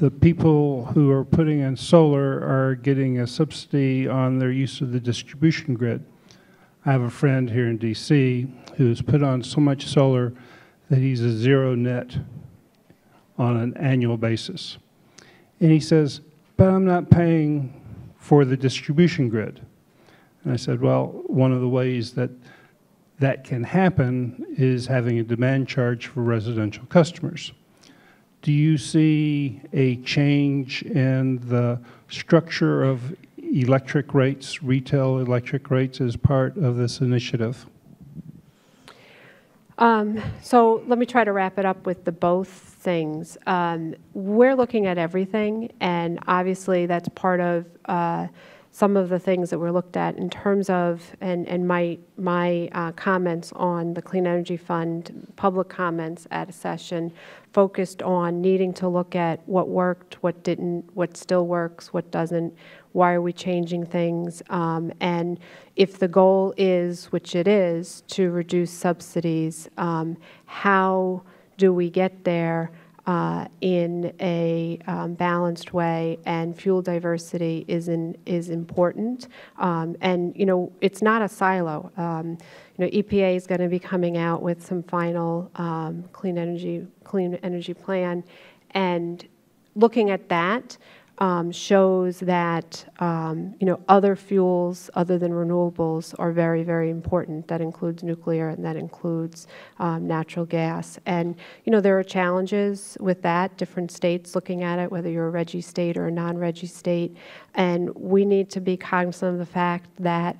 the people who are putting in solar are getting a subsidy on their use of the distribution grid. I have a friend here in DC who's put on so much solar that he's a zero net on an annual basis. And he says, but I'm not paying for the distribution grid. And I said, well, one of the ways that that can happen is having a demand charge for residential customers. Do you see a change in the structure of electric rates, retail electric rates, as part of this initiative? So let me try to wrap it up with the both things. We're looking at everything, and obviously that's part of some of the things that were looked at in terms of, and my comments on the Clean Energy Fund, public comments at a session, focused on needing to look at what worked, what didn't, what still works, what doesn't, why are we changing things, and if the goal is, which it is, to reduce subsidies, how do we get there in a balanced way, and fuel diversity is important. And you know, it's not a silo. You know, EPA is going to be coming out with some final clean energy plan, and looking at that shows that you know, other fuels other than renewables are very, very important. That includes nuclear, and that includes natural gas. And you know, there are challenges with that. Different states looking at it, whether you're a RGGI state or a non-RGGI state, and we need to be cognizant of the fact that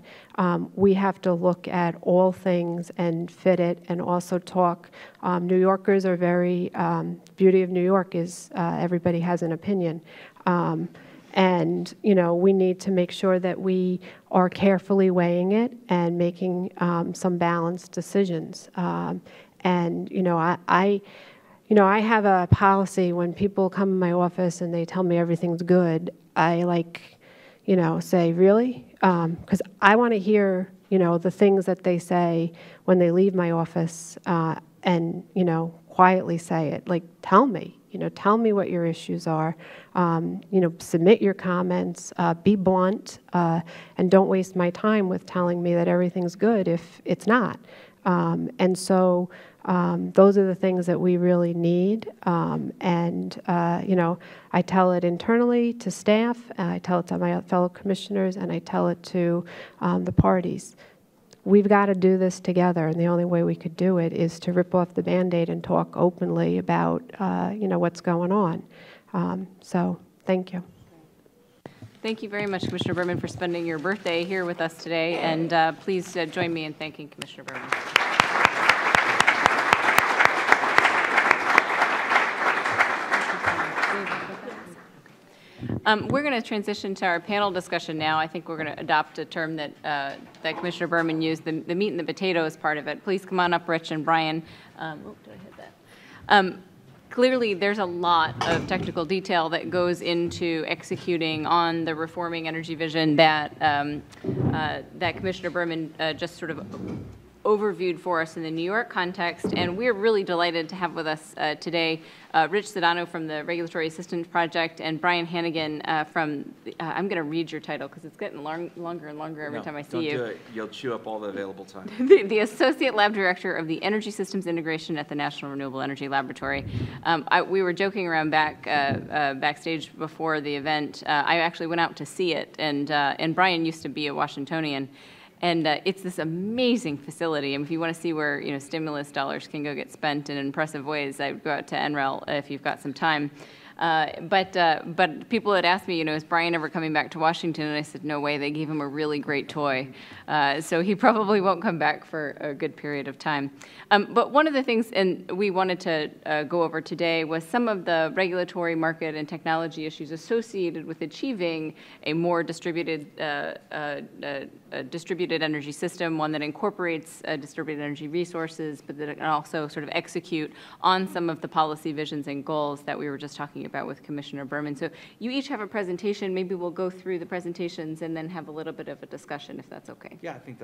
we have to look at all things and fit it, and also talk. New Yorkers are very. Beauty of New York is everybody has an opinion. And you know, we need to make sure that we are carefully weighing it and making some balanced decisions. And you know, I have a policy when people come in my office and they tell me everything's good. I you know, say really, because I want to hear you know the things that they say when they leave my office, and you know, quietly say it. Like, tell me. You know, tell me what your issues are. You know, submit your comments. Be blunt, and don't waste my time with telling me that everything's good if it's not. And so, those are the things that we really need. And you know, I tell it internally to staff. I tell it to my fellow commissioners, and I tell it to the parties. We've got to do this together, and the only way we could do it is to rip off the Band-Aid and talk openly about, you know, what's going on. So, thank you. Thank you very much, Commissioner Burman, for spending your birthday here with us today. And please join me in thanking Commissioner Burman. We're going to transition to our panel discussion now. I think we're going to adopt a term that, that Commissioner Burman used, the meat and the potatoes part of it. Please come on up, Rich and Brian. Oh, did I hit that? Clearly, there's a lot of technical detail that goes into executing on the Reforming Energy Vision that, that Commissioner Burman just sort of overviewed for us in the New York context, and we're really delighted to have with us today Rich Sedano from the Regulatory Assistance Project and Brian Hannigan from, I'm going to read your title because it's getting longer and longer every time I see you. Don't do it. You'll chew up all the available time. The Associate Lab Director of the Energy Systems Integration at the National Renewable Energy Laboratory. We were joking around backstage before the event. I actually went out to see it, and Brian used to be a Washingtonian. And it's this amazing facility. And if you want to see where stimulus dollars can go get spent in impressive ways, I would go out to NREL if you've got some time. But people had asked me, is Brian ever coming back to Washington? And I said, no way. They gave him a really great toy. So he probably won't come back for a good period of time. But one of the things we wanted to go over today was some of the regulatory, market, and technology issues associated with achieving a more distributed energy system, one that incorporates distributed energy resources, but that can also sort of execute on some of the policy visions and goals that we were just talking about with Commissioner Burman. So you each have a presentation. Maybe we'll go through the presentations and then have a little bit of a discussion, if that's okay. Yeah, I think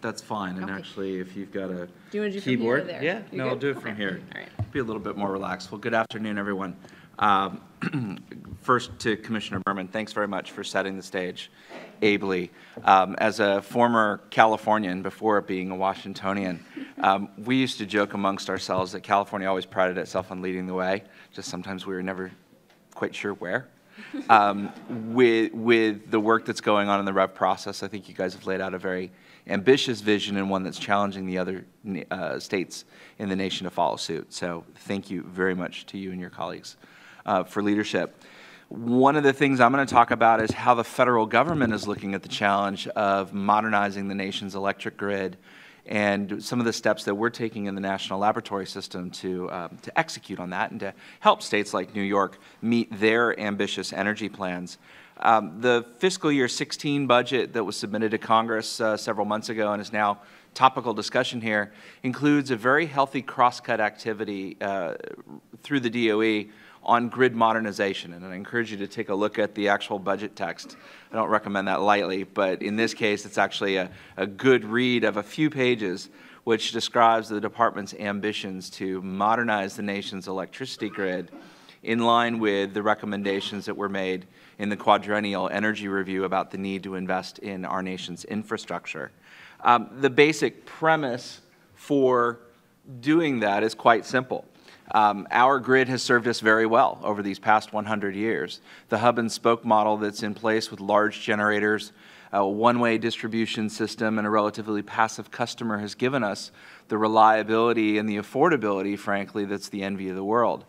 that's fine. And actually, if you've got a keyboard, from here to there? Yeah, you're good? I'll do it from here. All right. Be a little bit more relaxed. Well, good afternoon, everyone. First, to Commissioner Burman, thanks very much for setting the stage ably. As a former Californian, before being a Washingtonian, we used to joke amongst ourselves that California always prided itself on leading the way, just sometimes we were never quite sure where. With the work that's going on in the REV process, I think you guys have laid out a very ambitious vision and one that's challenging the other states in the nation to follow suit. So thank you very much to you and your colleagues for leadership. One of the things I'm going to talk about is how the federal government is looking at the challenge of modernizing the nation's electric grid and some of the steps that we're taking in the national laboratory system to execute on that and to help states like New York meet their ambitious energy plans. The fiscal year 16 budget that was submitted to Congress several months ago and is now topical discussion here includes a very healthy cross-cut activity through the DOE on grid modernization, and I encourage you to take a look at the actual budget text. I don't recommend that lightly, but in this case, it's actually a good read of a few pages which describes the department's ambitions to modernize the nation's electricity grid in line with the recommendations that were made in the Quadrennial Energy Review about the need to invest in our nation's infrastructure. The basic premise for doing that is quite simple. Our grid has served us very well over these past 100 years. The hub and spoke model that's in place with large generators, a one-way distribution system, and a relatively passive customer has given us the reliability and the affordability, frankly, that's the envy of the world.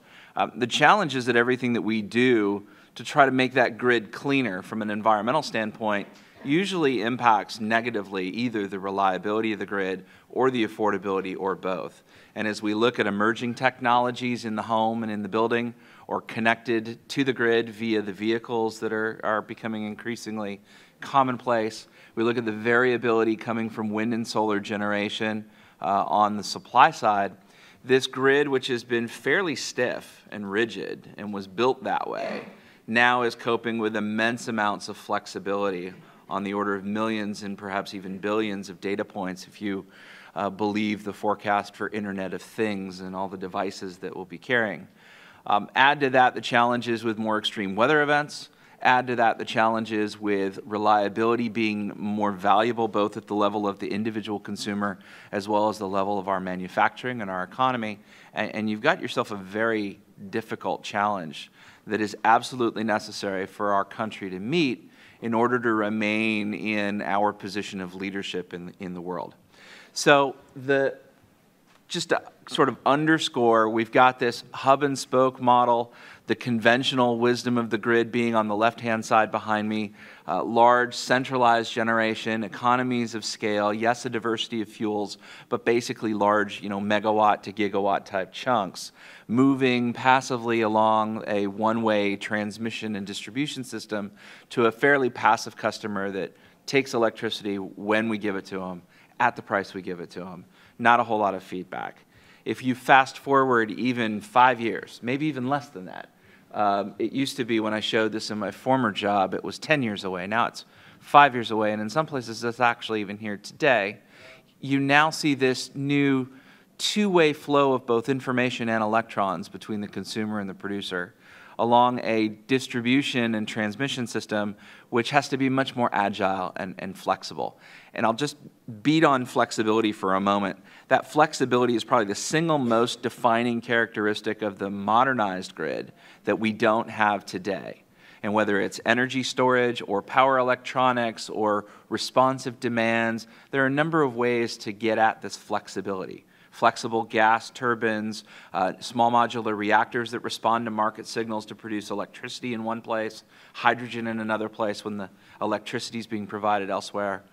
The challenge is that everything that we do to try to make that grid cleaner from an environmental standpoint usually impacts negatively either the reliability of the grid or the affordability or both. And as we look at emerging technologies in the home and in the building or connected to the grid via the vehicles that are becoming increasingly commonplace, we look at the variability coming from wind and solar generation on the supply side. This grid, which has been fairly stiff and rigid and was built that way, now is coping with immense amounts of flexibility on the order of millions and perhaps even billions of data points if you believe the forecast for Internet of Things and all the devices that we'll be carrying. Add to that the challenges with more extreme weather events. Add to that the challenges with reliability being more valuable both at the level of the individual consumer as well as the level of our manufacturing and our economy. And you've got yourself a very difficult challenge that is absolutely necessary for our country to meet in order to remain in our position of leadership in the world. So the just to sort of underscore, we've got this hub and spoke model, the conventional wisdom of the grid being on the left-hand side behind me, large centralized generation, economies of scale, yes, a diversity of fuels, but basically large, megawatt to gigawatt type chunks, moving passively along a one-way transmission and distribution system to a fairly passive customer that takes electricity when we give it to them, at the price we give it to them. Not a whole lot of feedback. If you fast forward even 5 years, maybe even less than that, it used to be when I showed this in my former job, it was 10 years away. Now it's 5 years away, and in some places it's actually even here today. You now see this new two-way flow of both information and electrons between the consumer and the producer along a distribution and transmission system, which has to be much more agile and flexible. And I'll just beat on flexibility for a moment. That flexibility is probably the single most defining characteristic of the modernized grid that we don't have today. And whether it's energy storage or power electronics or responsive demands, there are a number of ways to get at this flexibility. Flexible gas turbines, small modular reactors that respond to market signals to produce electricity in one place, hydrogen in another place when the electricity is being provided elsewhere.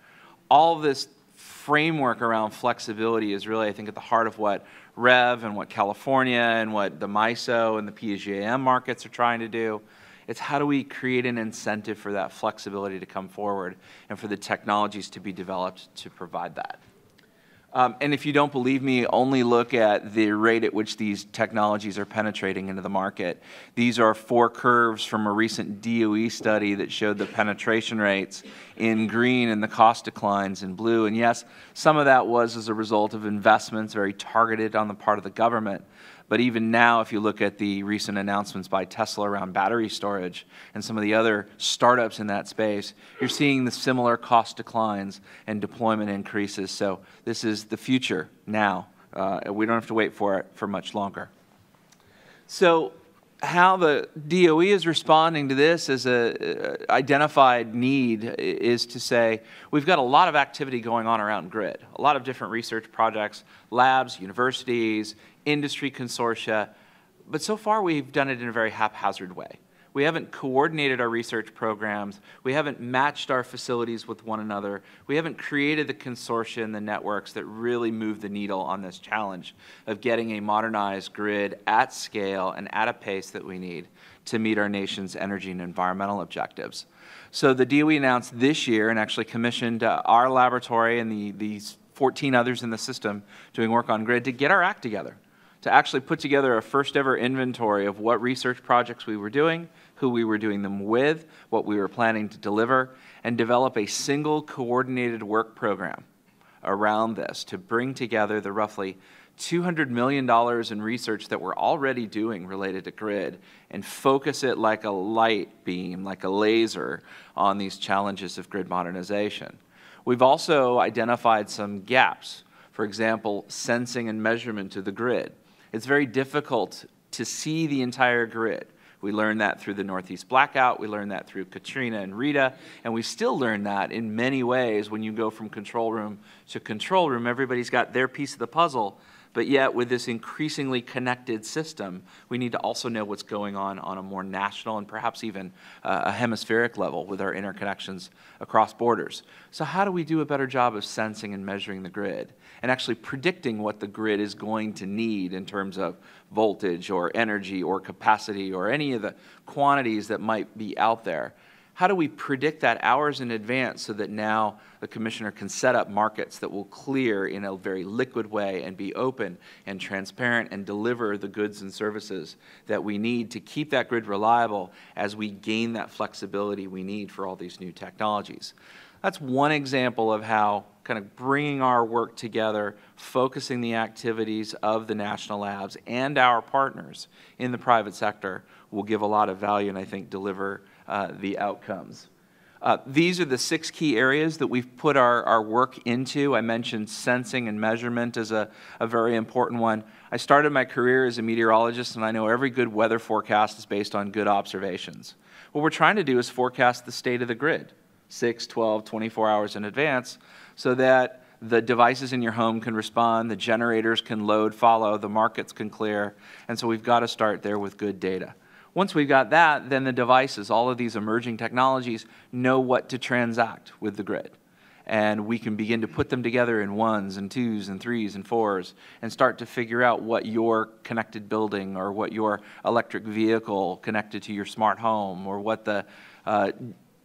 All this framework around flexibility is really, I think, at the heart of what REV and what California and what the MISO and the PJM markets are trying to do. It's how do we create an incentive for that flexibility to come forward and for the technologies to be developed to provide that. And if you don't believe me, only look at the rate at which these technologies are penetrating into the market. These are four curves from a recent DOE study that showed the penetration rates in green and the cost declines in blue. And yes, some of that was as a result of investments very targeted on the part of the government. But even now, if you look at the recent announcements by Tesla around battery storage and some of the other startups in that space, you're seeing the similar cost declines and deployment increases. So this is the future now. We don't have to wait for it for much longer. So how the DOE is responding to this as an identified need is to say, we've got a lot of activity going on around grid, a lot of different research projects, labs, universities, industry consortia, but so far we've done it in a very haphazard way. We haven't coordinated our research programs, we haven't matched our facilities with one another, we haven't created the consortia and the networks that really move the needle on this challenge of getting a modernized grid at scale and at a pace that we need to meet our nation's energy and environmental objectives. So the DOE announced this year and actually commissioned our laboratory and the 14 others in the system doing work on grid to get our act together, to actually put together a first ever inventory of what research projects we were doing, who we were doing them with, what we were planning to deliver, and develop a single coordinated work program around this to bring together the roughly $200 million in research that we're already doing related to grid and focus it like a light beam, like a laser, on these challenges of grid modernization. We've also identified some gaps, for example, sensing and measurement to the grid. It's very difficult to see the entire grid. We learned that through the Northeast blackout, we learned that through Katrina and Rita, and we still learn that in many ways when you go from control room to control room. Everybody's got their piece of the puzzle, but yet with this increasingly connected system, we need to also know what's going on a more national and perhaps even a hemispheric level with our interconnections across borders. So how do we do a better job of sensing and measuring the grid and actually predicting what the grid is going to need in terms of voltage or energy or capacity or any of the quantities that might be out there? How do we predict that hours in advance so that now the commissioner can set up markets that will clear in a very liquid way and be open and transparent and deliver the goods and services that we need to keep that grid reliable as we gain that flexibility we need for all these new technologies? That's one example of how kind of bringing our work together, focusing the activities of the national labs and our partners in the private sector will give a lot of value and I think deliver the outcomes. These are the 6 key areas that we've put our work into. I mentioned sensing and measurement as a very important one. I started my career as a meteorologist, and I know every good weather forecast is based on good observations. What we're trying to do is forecast the state of the grid 6, 12, 24 hours in advance so that The devices in your home can respond, the generators can load, follow, the markets can clear, and so we've got to start there with good data. Once we've got that, then the devices, all of these emerging technologies, know what to transact with the grid. And we can begin to put them together in 1s and 2s and 3s and 4s and start to figure out what your connected building or what your electric vehicle connected to your smart home or what the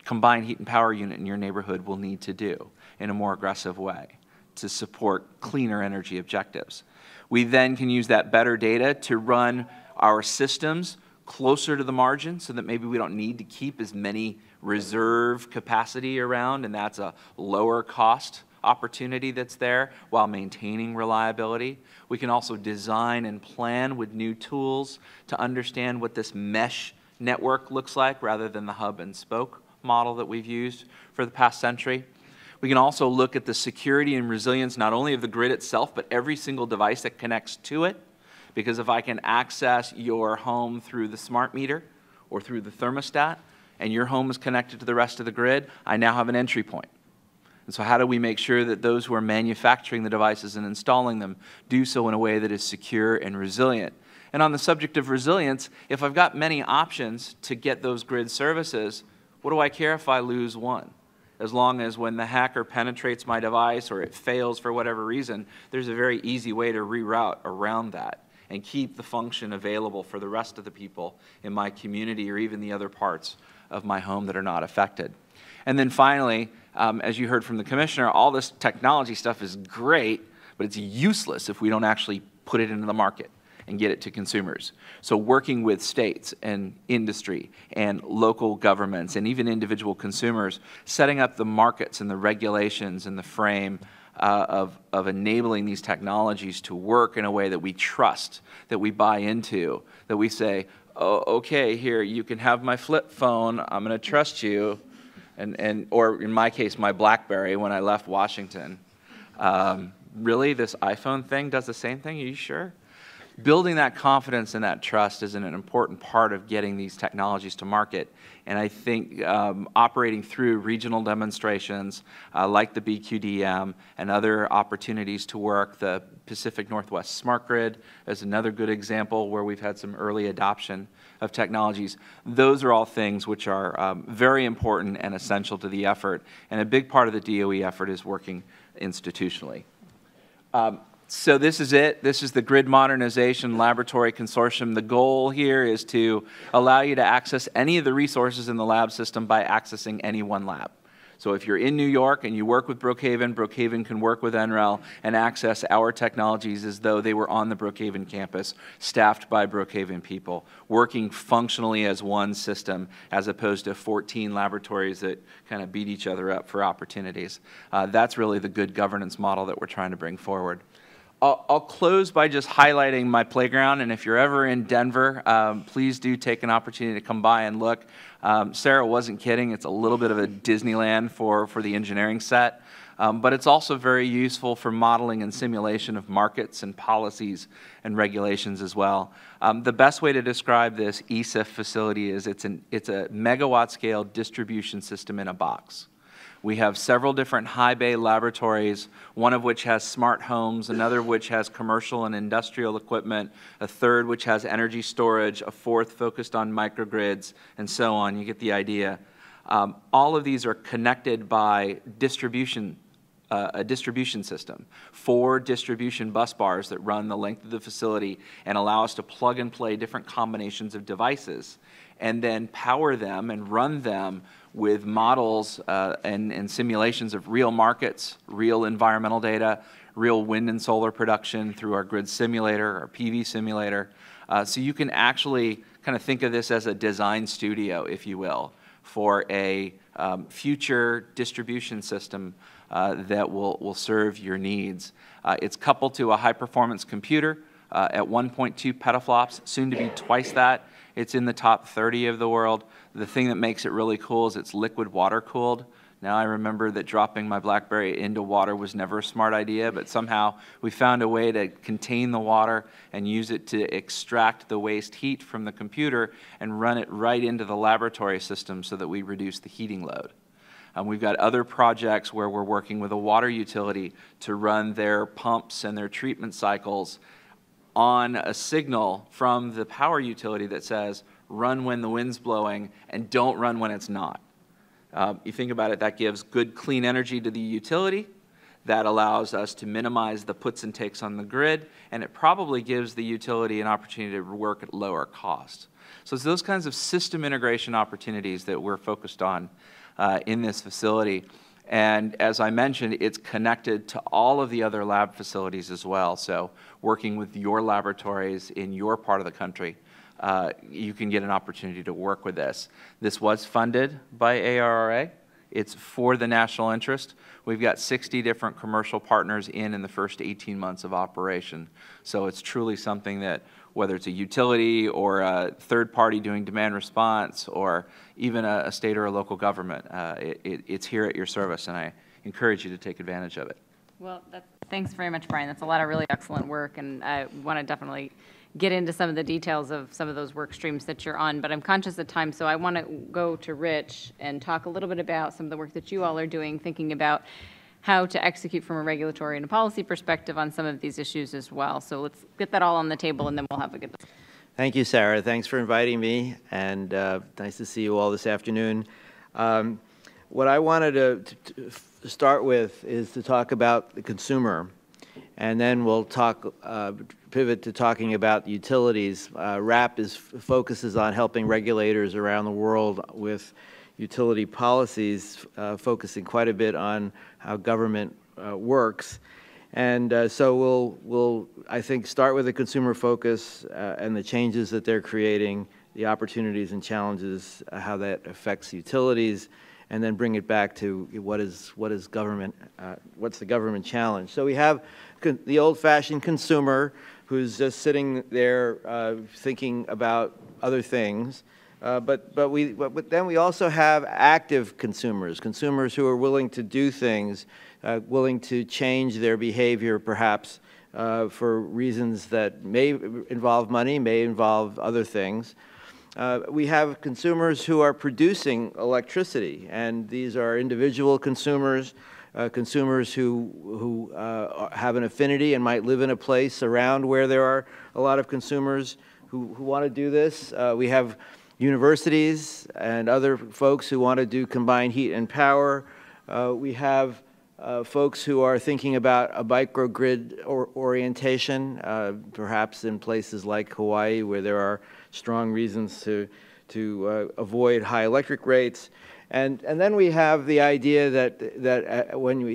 combined heat and power unit in your neighborhood will need to do in a more aggressive way to support cleaner energy objectives. We then can use that better data to run our systems closer to the margin so that maybe we don't need to keep as many reserve capacity around, and that's a lower cost opportunity that's there while maintaining reliability. We can also design and plan with new tools to understand what this mesh network looks like rather than the hub and spoke model that we've used for the past century. We can also look at the security and resilience not only of the grid itself but every single device that connects to it, because if I can access your home through the smart meter or through the thermostat, and your home is connected to the rest of the grid, I now have an entry point. And so how do we make sure that those who are manufacturing the devices and installing them do so in a way that is secure and resilient? And on the subject of resilience, if I've got many options to get those grid services, what do I care if I lose one? As long as when the hacker penetrates my device or it fails for whatever reason, there's a very easy way to reroute around that and keep the function available for the rest of the people in my community or even the other parts of my home that are not affected. And then finally, as you heard from the commissioner, all this technology stuff is great, but it's useless if we don't actually put it into the market and get it to consumers. So working with states and industry and local governments and even individual consumers, setting up the markets and the regulations and the frame of enabling these technologies to work in a way that we trust, that we buy into, that we say, oh, okay, here, you can have my flip phone, I'm going to trust you, and or in my case, my BlackBerry when I left Washington. Really, this iPhone thing does the same thing? Are you sure? Building that confidence and that trust is an important part of getting these technologies to market. And I think operating through regional demonstrations like the BQDM and other opportunities to work, the Pacific Northwest Smart Grid is another good example where we've had some early adoption of technologies. Those are all things which are very important and essential to the effort. And a big part of the DOE effort is working institutionally. So this is it. This is the Grid Modernization Laboratory Consortium. The goal here is to allow you to access any of the resources in the lab system by accessing any one lab. So if you're in New York and you work with Brookhaven, Brookhaven can work with NREL and access our technologies as though they were on the Brookhaven campus, staffed by Brookhaven people, working functionally as one system as opposed to 14 laboratories that kind of beat each other up for opportunities. That's really the good governance model that we're trying to bring forward. I'll close by just highlighting my playground, and if you're ever in Denver, please do take an opportunity to come by and look. Sarah wasn't kidding. It's a little bit of a Disneyland for the engineering set, but it's also very useful for modeling and simulation of markets and policies and regulations as well. The best way to describe this ESIF facility is it's a megawatt scale distribution system in a box. We have several different high bay laboratories, one of which has smart homes, another which has commercial and industrial equipment, a third which has energy storage, a fourth focused on microgrids, and so on. You get the idea. All of these are connected by distribution, a distribution system, 4 distribution bus bars that run the length of the facility and allow us to plug and play different combinations of devices and then power them and run them with models and simulations of real markets, real environmental data, real wind and solar production through our grid simulator, our PV simulator. So you can actually kind of think of this as a design studio, if you will, for a future distribution system that will serve your needs. It's coupled to a high-performance computer at 1.2 petaflops, soon to be twice that. It's in the top 30 of the world. The thing that makes it really cool is it's liquid water cooled. Now I remember that dropping my BlackBerry into water was never a smart idea, but somehow we found a way to contain the water and use it to extract the waste heat from the computer and run it right into the laboratory system so that we reduce the heating load. We've got other projects where we're working with a water utility to run their pumps and their treatment cycles on a signal from the power utility that says, run when the wind's blowing and don't run when it's not. You think about it, that gives good clean energy to the utility, that allows us to minimize the puts and takes on the grid, and it probably gives the utility an opportunity to work at lower cost. So it's those kinds of system integration opportunities that we're focused on in this facility. And as I mentioned, it's connected to all of the other lab facilities as well. So working with your laboratories in your part of the country, you can get an opportunity to work with this. This was funded by ARRA. It's for the national interest. We've got 60 different commercial partners in the first 18 months of operation. So it's truly something that, whether it's a utility or a third party doing demand response or even a state or a local government, it's here at your service, and I encourage you to take advantage of it. Well, thanks very much, Brian. That's a lot of really excellent work, and I want to definitely get into some of the details of some of those work streams that you're on, but I'm conscious of time, so I want to go to Rich and talk a little bit about some of the work that you all are doing, thinking about how to execute from a regulatory and a policy perspective on some of these issues as well. So let's get that all on the table, and then we'll have a good discussion. Thank you, Sarah. Thanks for inviting me, and nice to see you all this afternoon. What I wanted to start with is to talk about the consumer, and then we'll talk pivot to talking about utilities. RAP focuses on helping regulators around the world with utility policies, focusing quite a bit on how government works. And so we'll, I think, start with the consumer focus and the changes that they're creating, the opportunities and challenges, how that affects utilities, and then bring it back to what is government, what's the government challenge. So we have the old-fashioned consumer who's just sitting there thinking about other things. But then we also have active consumers, consumers who are willing to do things, willing to change their behavior perhaps for reasons that may involve money, may involve other things. We have consumers who are producing electricity, and these are individual consumers, consumers who have an affinity and might live in a place around where there are a lot of consumers who want to do this. We have universities and other folks who want to do combined heat and power. We have folks who are thinking about a microgrid orientation, perhaps in places like Hawaii where there are strong reasons to avoid high electric rates. And then we have the idea that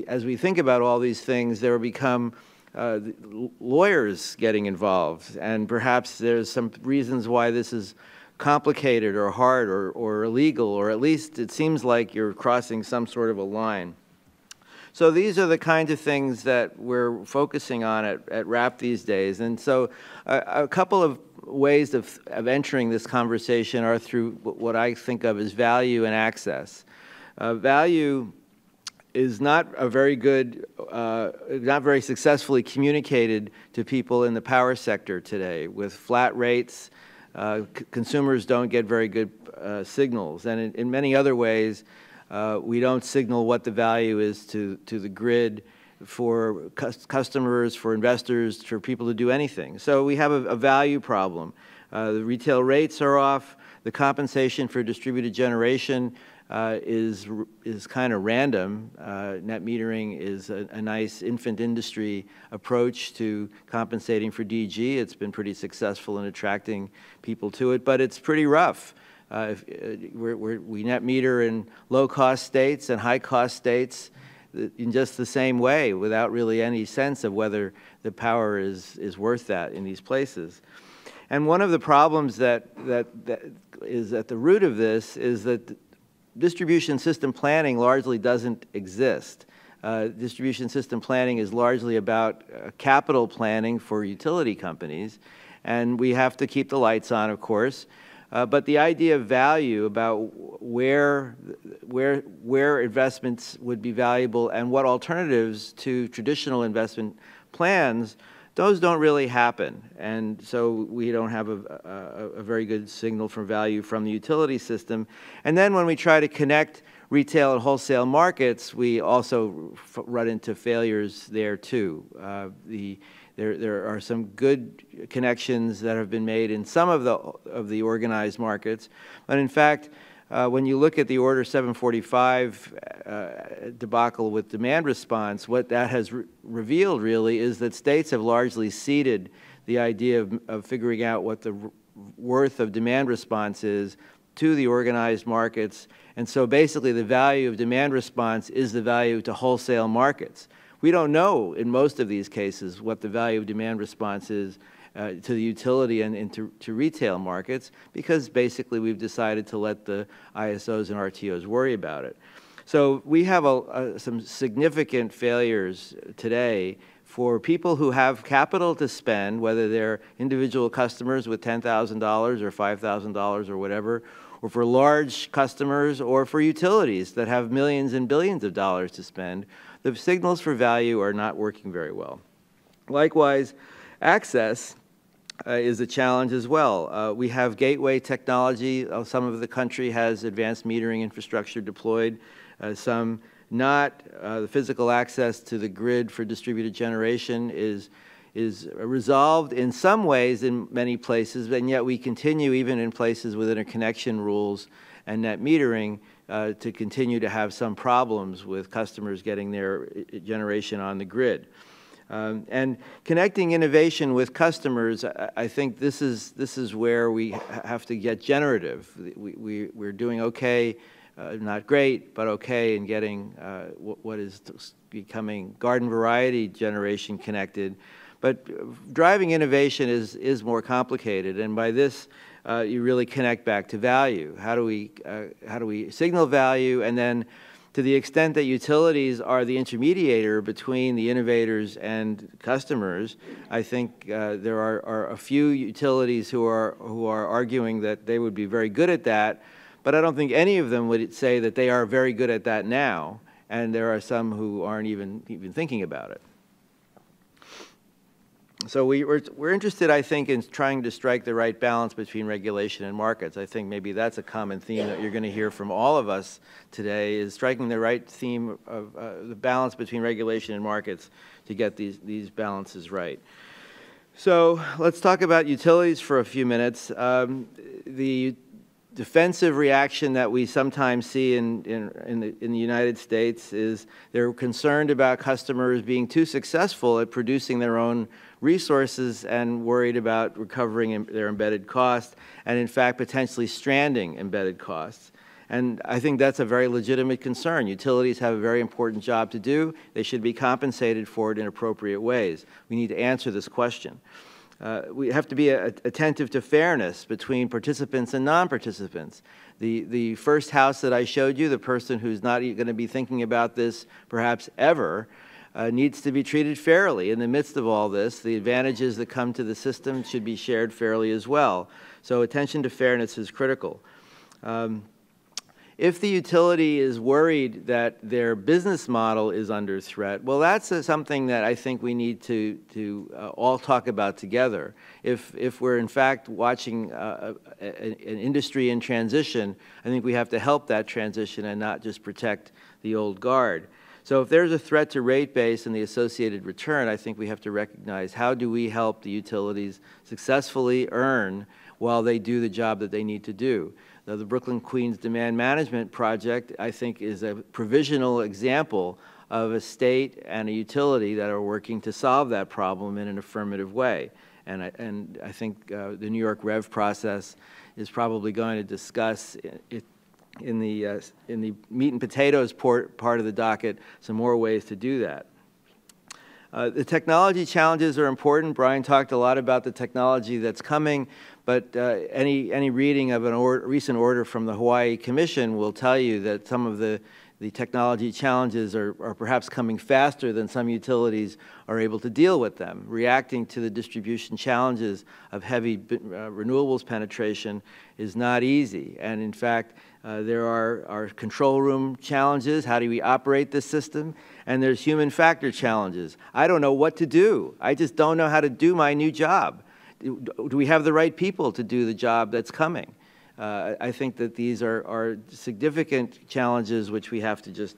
as we think about all these things, there will become lawyers getting involved, and perhaps there's some reasons why this is complicated or hard or illegal, or at least it seems like you're crossing some sort of a line. So these are the kinds of things that we're focusing on at RAP these days. And so a couple of ways of entering this conversation are through what I think of as value and access. Value is not a very good, not very successfully communicated to people in the power sector today. With flat rates, consumers don't get very good signals, and in many other ways, we don't signal what the value is to the grid for customers, for investors, for people to do anything. So we have a value problem. The retail rates are off. The compensation for distributed generation is kind of random. Net metering is a nice infant industry approach to compensating for DG. It's been pretty successful in attracting people to it, but it's pretty rough. We net meter in low-cost states and high-cost states in just the same way without really any sense of whether the power is worth that in these places. And one of the problems that is at the root of this is that distribution system planning largely doesn't exist. Distribution system planning is largely about capital planning for utility companies, and we have to keep the lights on, of course. But the idea of value about where investments would be valuable and what alternatives to traditional investment plans Those don't really happen, and so we don't have a very good signal for value from the utility system. And then when we try to connect retail and wholesale markets, we also run into failures there too. There are some good connections that have been made in some of the organized markets, but in fact, when you look at the Order 745 debacle with demand response, what that has revealed really is that states have largely ceded the idea of figuring out what the worth of demand response is to the organized markets. And so basically the value of demand response is the value to wholesale markets. We don't know in most of these cases what the value of demand response is to the utility and to retail markets, because basically we've decided to let the ISOs and RTOs worry about it. So we have some significant failures today for people who have capital to spend, whether they're individual customers with $10,000 or $5,000 or whatever, or for large customers or for utilities that have millions and billions of dollars to spend. The signals for value are not working very well. Likewise, access is a challenge as well. We have gateway technology. Some of the country has advanced metering infrastructure deployed, some not. The physical access to the grid for distributed generation is resolved in some ways in many places, and yet we continue, even in places with interconnection rules and net metering, to continue to have some problems with customers getting their generation on the grid. And connecting innovation with customers, I think this is where we have to get generative. We're doing okay, not great, but okay in getting what is becoming garden variety generation connected. But driving innovation is more complicated, and by this you really connect back to value. How do we signal value, and then, to the extent that utilities are the intermediator between the innovators and customers, I think there are a few utilities who are arguing that they would be very good at that, but I don't think any of them would say that they are very good at that now, and there are some who aren't even thinking about it. So we're interested, I think, in trying to strike the right balance between regulation and markets. I think maybe that's a common theme that you're going to hear from all of us today, is striking the right theme of the balance between regulation and markets to get these balances right. So let's talk about utilities for a few minutes. The defensive reaction that we sometimes see in the United States is they're concerned about customers being too successful at producing their own resources and worried about recovering their embedded costs, and in fact potentially stranding embedded costs. And I think that's a very legitimate concern. Utilities have a very important job to do. They should be compensated for it in appropriate ways. We need to answer this question. We have to be attentive to fairness between participants and non-participants. The first house that I showed you, the person who's not going to be thinking about this perhaps ever, needs to be treated fairly. In the midst of all this, the advantages that come to the system should be shared fairly as well. So attention to fairness is critical. If the utility is worried that their business model is under threat, well, that's something that I think we need to all talk about together. If we're in fact watching an industry in transition, I think we have to help that transition and not just protect the old guard. So if there's a threat to rate base and the associated return, I think we have to recognize, how do we help the utilities successfully earn while they do the job that they need to do? Now, the Brooklyn Queens Demand Management Project, I think, is a provisional example of a state and a utility that are working to solve that problem in an affirmative way. And I think the New York REV process is probably going to discuss it in the meat and potatoes part of the docket some more ways to do that. The technology challenges are important. Brian talked a lot about the technology that's coming, but any reading of a recent order from the Hawaii Commission will tell you that some of the, the technology challenges are perhaps coming faster than some utilities are able to deal with them, reacting to the distribution challenges of heavy renewables penetration is not easy. And in fact, there are control room challenges. How do we operate this system? And there's human factor challenges. I don't know what to do. I just don't know how to do my new job. Do we have the right people to do the job that's coming? I think that these are significant challenges which we have to just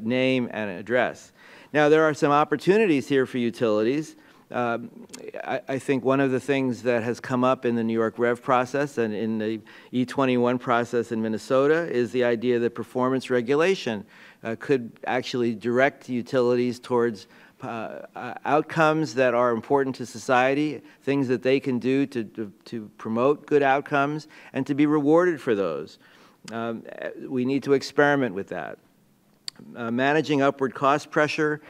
name and address. Now, there are some opportunities here for utilities. I think one of the things that has come up in the New York REV process and in the E21 process in Minnesota is the idea that performance regulation could actually direct utilities towards outcomes that are important to society, things that they can do to promote good outcomes and to be rewarded for those. We need to experiment with that. Managing upward cost pressure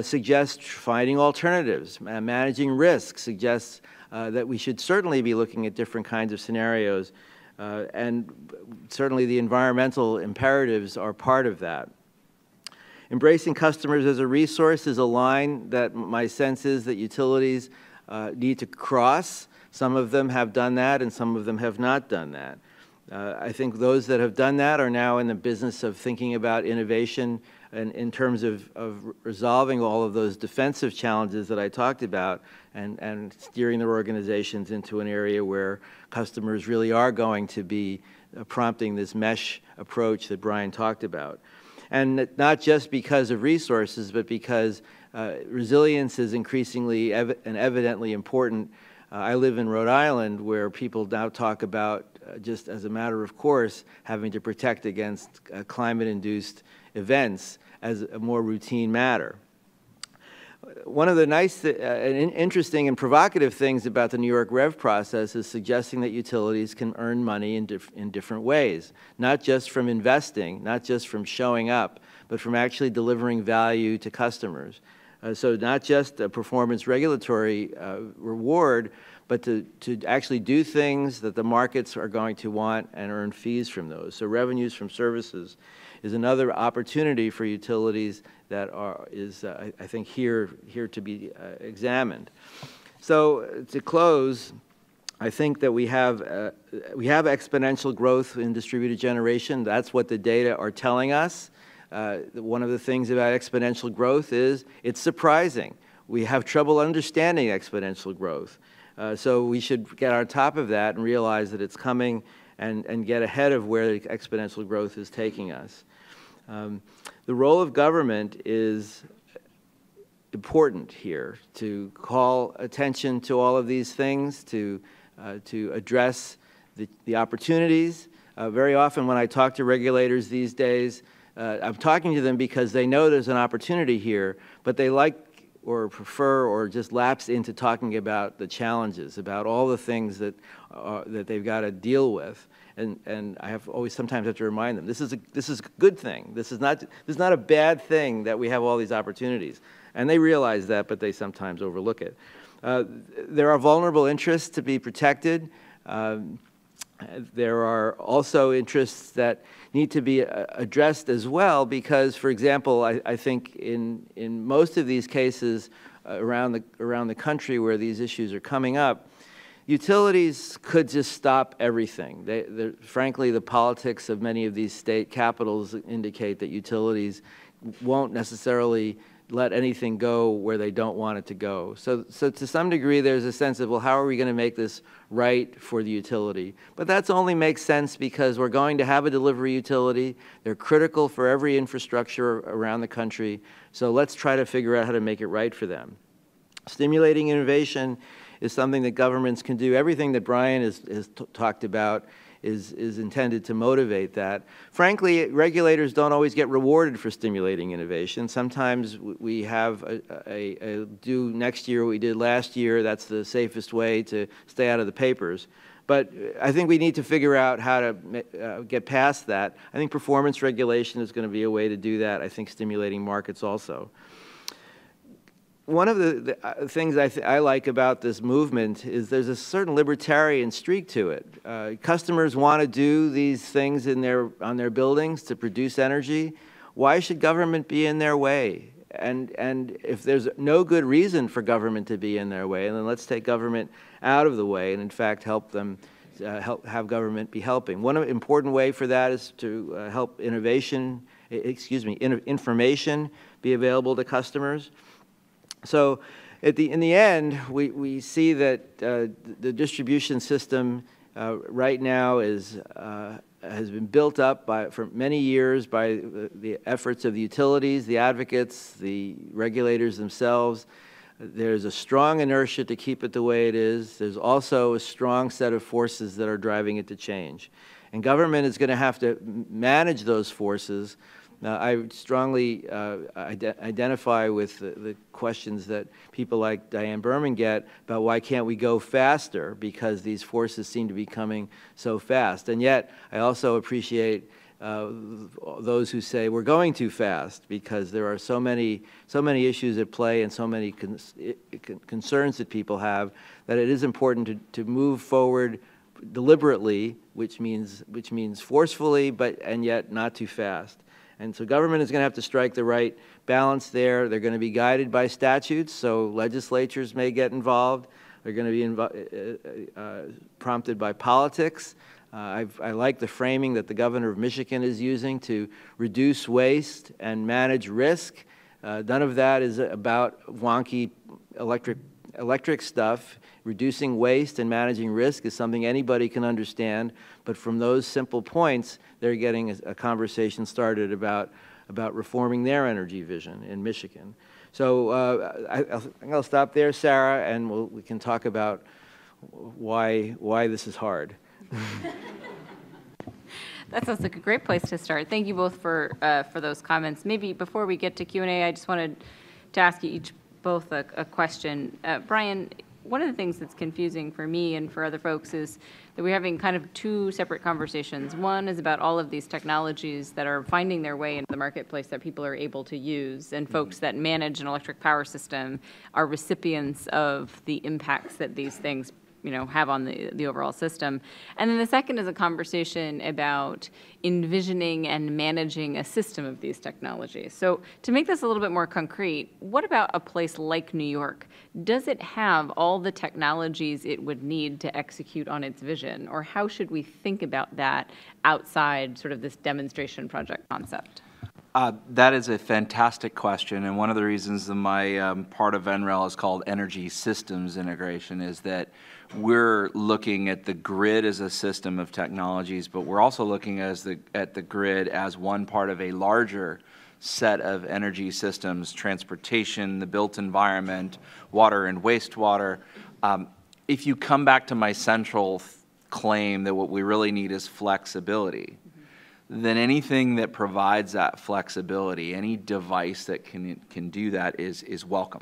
suggests finding alternatives. Managing risk suggests that we should certainly be looking at different kinds of scenarios, and certainly the environmental imperatives are part of that. Embracing customers as a resource is a line that my sense is that utilities need to cross. Some of them have done that and some of them have not done that. I think those that have done that are now in the business of thinking about innovation and in terms of resolving all of those defensive challenges that I talked about and steering their organizations into an area where customers really are going to be prompting this mesh approach that Brian talked about. And not just because of resources, but because resilience is increasingly and evidently important. I live in Rhode Island, where people now talk about, just as a matter of course, having to protect against climate-induced events as a more routine matter. One of the nice and interesting and provocative things about the New York REV process is suggesting that utilities can earn money in different ways, not just from investing, not just from showing up, but from actually delivering value to customers. So not just a performance regulatory reward, but to actually do things that the markets are going to want and earn fees from those. So revenues from services is another opportunity for utilities that is I think, here to be examined. So to close, I think that we have exponential growth in distributed generation. That's what the data are telling us. One of the things about exponential growth is it's surprising. We have trouble understanding exponential growth. So we should get on top of that and realize that it's coming and get ahead of where the exponential growth is taking us. The role of government is important here to call attention to all of these things, to address the opportunities. Very often when I talk to regulators these days, I'm talking to them because they know there's an opportunity here, but they like or prefer or just lapse into talking about the challenges, about all the things that they've got to deal with. And I sometimes have to remind them, this is a good thing. This is not a bad thing that we have all these opportunities. And they realize that, but they sometimes overlook it. There are vulnerable interests to be protected. There are also interests that need to be addressed as well because, for example, I think in most of these cases around the country where these issues are coming up, utilities could just stop everything. Frankly, the politics of many of these state capitals indicate that utilities won't necessarily let anything go where they don't want it to go. So to some degree, there's a sense of, well, how are we going to make this right for the utility? But that only makes sense because we're going to have a delivery utility. They're critical for every infrastructure around the country. So let's try to figure out how to make it right for them. Stimulating innovation is something that governments can do. Everything that Brian has talked about is intended to motivate that. Frankly, regulators don't always get rewarded for stimulating innovation. Sometimes we have a do next year what we did last year. That's the safest way to stay out of the papers. But I think we need to figure out how to get past that. I think performance regulation is going to be a way to do that. I think stimulating markets also. One of the things I like about this movement is there's a certain libertarian streak to it. Customers want to do these things on their buildings to produce energy. Why should government be in their way? And if there's no good reason for government to be in their way, then let's take government out of the way and, in fact, help them, have government be helping. One important way for that is to help innovation, information be available to customers. So in the end, we see that the distribution system right now is has been built up for many years by the efforts of the utilities, the advocates, the regulators themselves. There's a strong inertia to keep it the way it is. There's also a strong set of forces that are driving it to change. And government is going to have to manage those forces. I strongly identify with the questions that people like Diane Burman get about why can't we go faster, because these forces seem to be coming so fast. And yet, I also appreciate those who say we're going too fast, because there are so many issues at play and so many concerns that people have, that it is important to move forward deliberately, which means forcefully, and yet not too fast. And so government is going to have to strike the right balance there. They're going to be guided by statutes, so legislatures may get involved. They're going to be prompted by politics. I like the framing that the governor of Michigan is using to reduce waste and manage risk. None of that is about wonky electric stuff. Reducing waste and managing risk is something anybody can understand, but from those simple points, they're getting a conversation started about reforming their energy vision in Michigan. So I'll stop there, Sarah, and we can talk about why this is hard. That sounds like a great place to start. Thank you both for those comments. Maybe before we get to Q&A, I just wanted to ask you each both a question. Brian, one of the things that's confusing for me and for other folks is that we're having kind of two separate conversations. One is about all of these technologies that are finding their way into the marketplace that people are able to use, and folks that manage an electric power system are recipients of the impacts that these things, you know, have on the overall system. And then the second is a conversation about envisioning and managing a system of these technologies. So to make this a little bit more concrete, what about a place like New York? Does it have all the technologies it would need to execute on its vision? Or how should we think about that outside sort of this demonstration project concept? That is a fantastic question, and one of the reasons that my part of NREL is called Energy Systems Integration is that we're looking at the grid as a system of technologies, but we're also looking at the grid as one part of a larger set of energy systems: transportation, the built environment, water and wastewater. If you come back to my central claim that what we really need is flexibility, then anything that provides that flexibility, any device that can do that is welcome.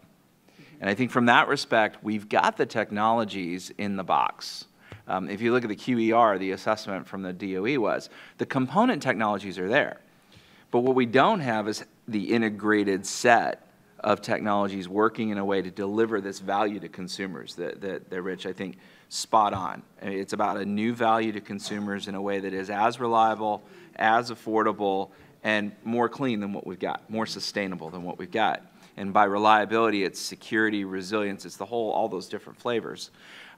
And I think from that respect, we've got the technologies in the box. If you look at the QER, the assessment from the DOE was, the component technologies are there. But what we don't have is the integrated set of technologies working in a way to deliver this value to consumers that Rich, I think, spot on. It's about a new value to consumers in a way that is as reliable, as affordable, and more clean than what we've got, more sustainable than what we've got. And by reliability, it's security, resilience, it's the whole, all those different flavors.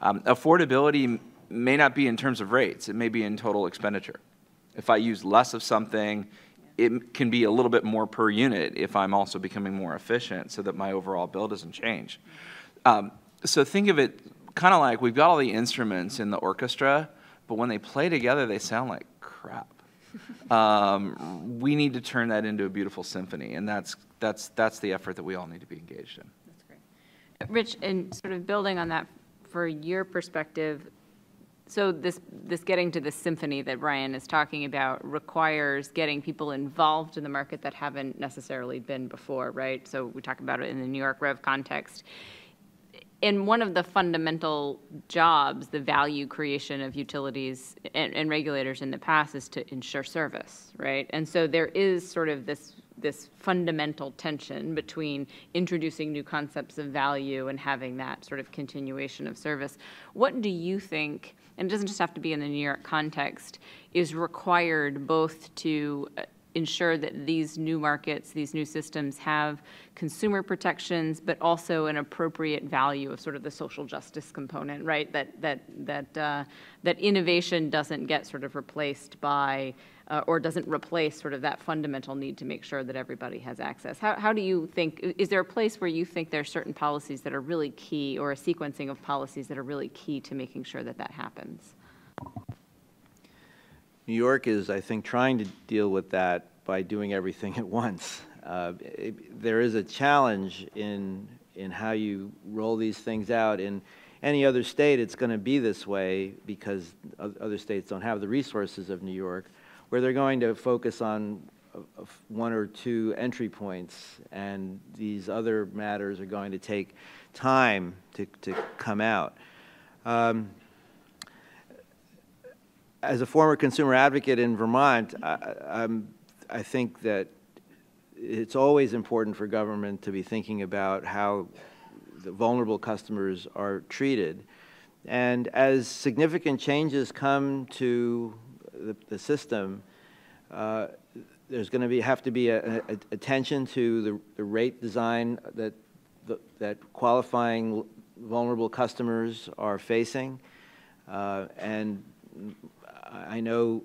Affordability may not be in terms of rates, it may be in total expenditure. If I use less of something, it can be a little bit more per unit if I'm also becoming more efficient so that my overall bill doesn't change. So think of it kind of like we've got all the instruments in the orchestra, but when they play together, they sound like crap. We need to turn that into a beautiful symphony, and that's the effort that we all need to be engaged in. That's great. Rich, and sort of building on that for your perspective, so this getting to the symphony that Brian is talking about requires getting people involved in the market that haven't necessarily been before, right? So we talk about it in the New York Rev context. And one of the fundamental jobs, the value creation of utilities and regulators in the past is to ensure service, right? And so there is sort of this fundamental tension between introducing new concepts of value and having that sort of continuation of service. What do you think, and it doesn't just have to be in the New York context, is required both to ensure that these new markets, these new systems have consumer protections, but also an appropriate value of sort of the social justice component, right? That innovation doesn't get sort of replaced by, or doesn't replace sort of that fundamental need to make sure that everybody has access. How do you think, is there a place where you think there are certain policies that are really key, or a sequencing of policies that are really key to making sure that that happens? New York is, I think, trying to deal with that by doing everything at once. There is a challenge in how you roll these things out. In any other state, it's going to be this way because other states don't have the resources of New York, where they're going to focus on one or two entry points, and these other matters are going to take time to come out. As a former consumer advocate in Vermont, I think that it's always important for government to be thinking about how the vulnerable customers are treated. And as significant changes come to the system, there's going to have to be attention to the rate design that qualifying vulnerable customers are facing. And I know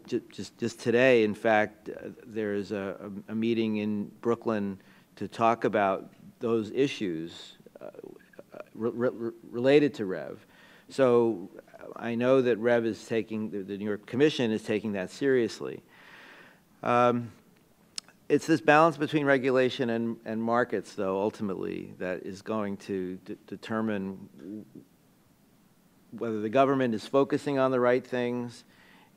just today, in fact, there is a meeting in Brooklyn to talk about those issues related to REV. So I know that REV is taking, the New York Commission is taking that seriously. It's this balance between regulation and markets, though, ultimately, that is going to determine whether the government is focusing on the right things.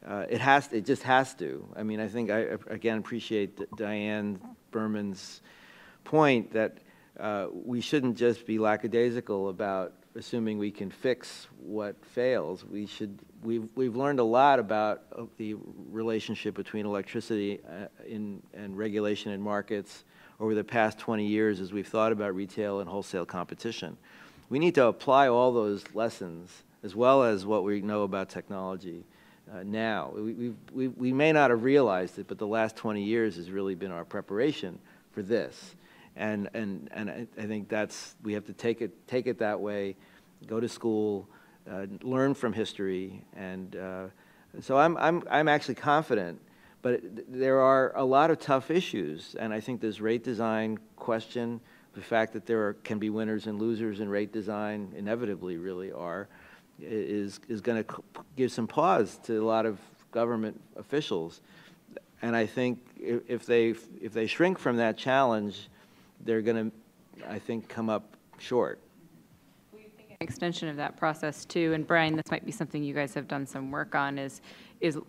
It just has to. I mean, I think I, again, appreciate Diane Burman's point that we shouldn't just be lackadaisical about assuming we can fix what fails. We should, we've learned a lot about the relationship between electricity and regulation in markets over the past 20 years as we've thought about retail and wholesale competition. We need to apply all those lessons as well as what we know about technology now. We may not have realized it, but the last 20 years has really been our preparation for this. And I think that's, we have to take it that way, go to school, learn from history, and so I'm actually confident. But there are a lot of tough issues, and I think this rate design question, the fact that there can be winners and losers in rate design, inevitably really are, is going to give some pause to a lot of government officials. And I think if they shrink from that challenge, they're going to, I think, come up short. Well, you think an extension of that process too, and Brian, this might be something you guys have done some work on, is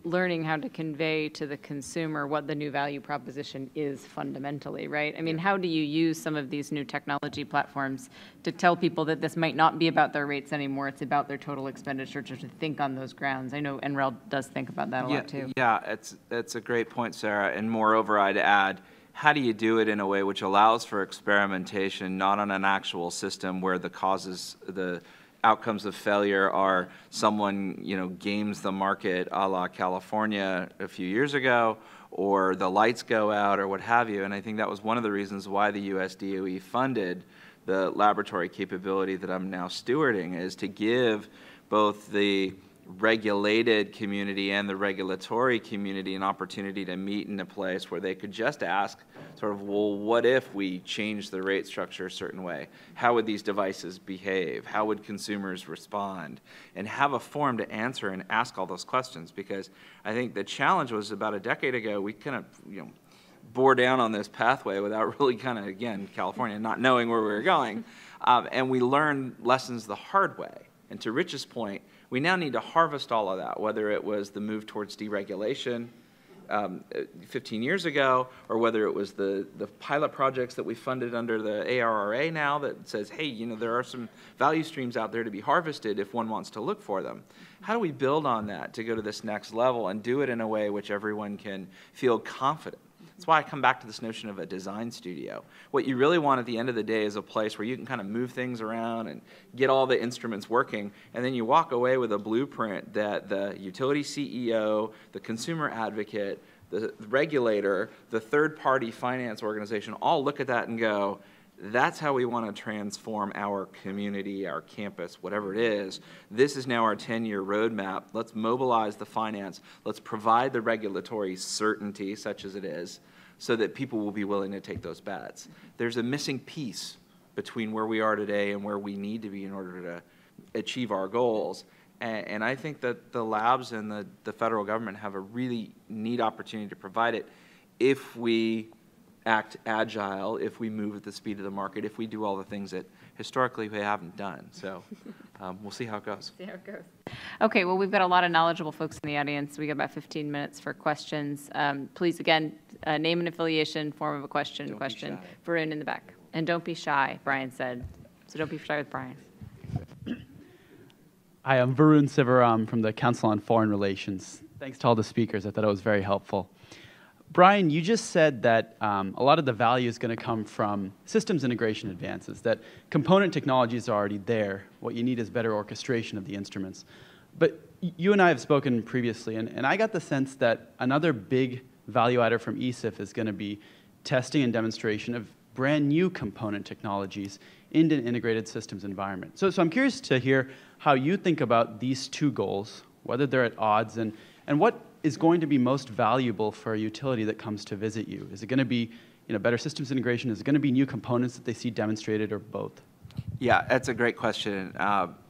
learning how to convey to the consumer what the new value proposition is fundamentally, right? I mean, how do you use some of these new technology platforms to tell people that this might not be about their rates anymore, it's about their total expenditure, to think on those grounds? I know NREL does think about that a lot too. Yeah, it's a great point, Sarah, and moreover, I'd add, how do you do it in a way which allows for experimentation, not on an actual system where the causes, the outcomes of failure are someone, you know, games the market a la California a few years ago, or the lights go out, or what have you. And I think that was one of the reasons why the US DOE funded the laboratory capability that I'm now stewarding, is to give both the regulated community and the regulatory community an opportunity to meet in a place where they could just ask sort of, well, what if we change the rate structure a certain way? How would these devices behave? How would consumers respond? And have a forum to answer and ask all those questions, because I think the challenge was about a decade ago, we kind of, you know, bore down on this pathway without really kind of, again, California, not knowing where we were going. And we learned lessons the hard way. And to Rich's point, we now need to harvest all of that, whether it was the move towards deregulation 15 years ago, or whether it was the pilot projects that we funded under the ARRA now that says, hey, you know, there are some value streams out there to be harvested if one wants to look for them. How do we build on that to go to this next level and do it in a way which everyone can feel confident? That's why I come back to this notion of a design studio. What you really want at the end of the day is a place where you can kind of move things around and get all the instruments working, and then you walk away with a blueprint that the utility CEO, the consumer advocate, the regulator, the third-party finance organization all look at that and go, that's how we want to transform our community, our campus, whatever it is. This is now our 10-year roadmap. Let's mobilize the finance. Let's provide the regulatory certainty, such as it is, so that people will be willing to take those bets. There's a missing piece between where we are today and where we need to be in order to achieve our goals. And I think that the labs and the federal government have a really neat opportunity to provide it if we act agile, if we move at the speed of the market, if we do all the things that historically we haven't done. So we'll see how it goes. See how it goes. Okay, well, we've got a lot of knowledgeable folks in the audience. We got about 15 minutes for questions. Please, again, name and affiliation, form of a question, Varun in the back. And don't be shy, Brian said. So don't be shy with Brian. Hi, I'm Varun Sivaram from the Council on Foreign Relations. Thanks to all the speakers. I thought it was very helpful. Brian, you just said that a lot of the value is going to come from systems integration advances, that component technologies are already there. What you need is better orchestration of the instruments. But you and I have spoken previously, and I got the sense that another big value adder from ESIF is going to be testing and demonstration of brand new component technologies in an integrated systems environment. So I'm curious to hear how you think about these two goals, whether they're at odds, and what is going to be most valuable for a utility that comes to visit you? Is it going to be, you know, better systems integration? Is it going to be new components that they see demonstrated, or both? Yeah, that's a great question.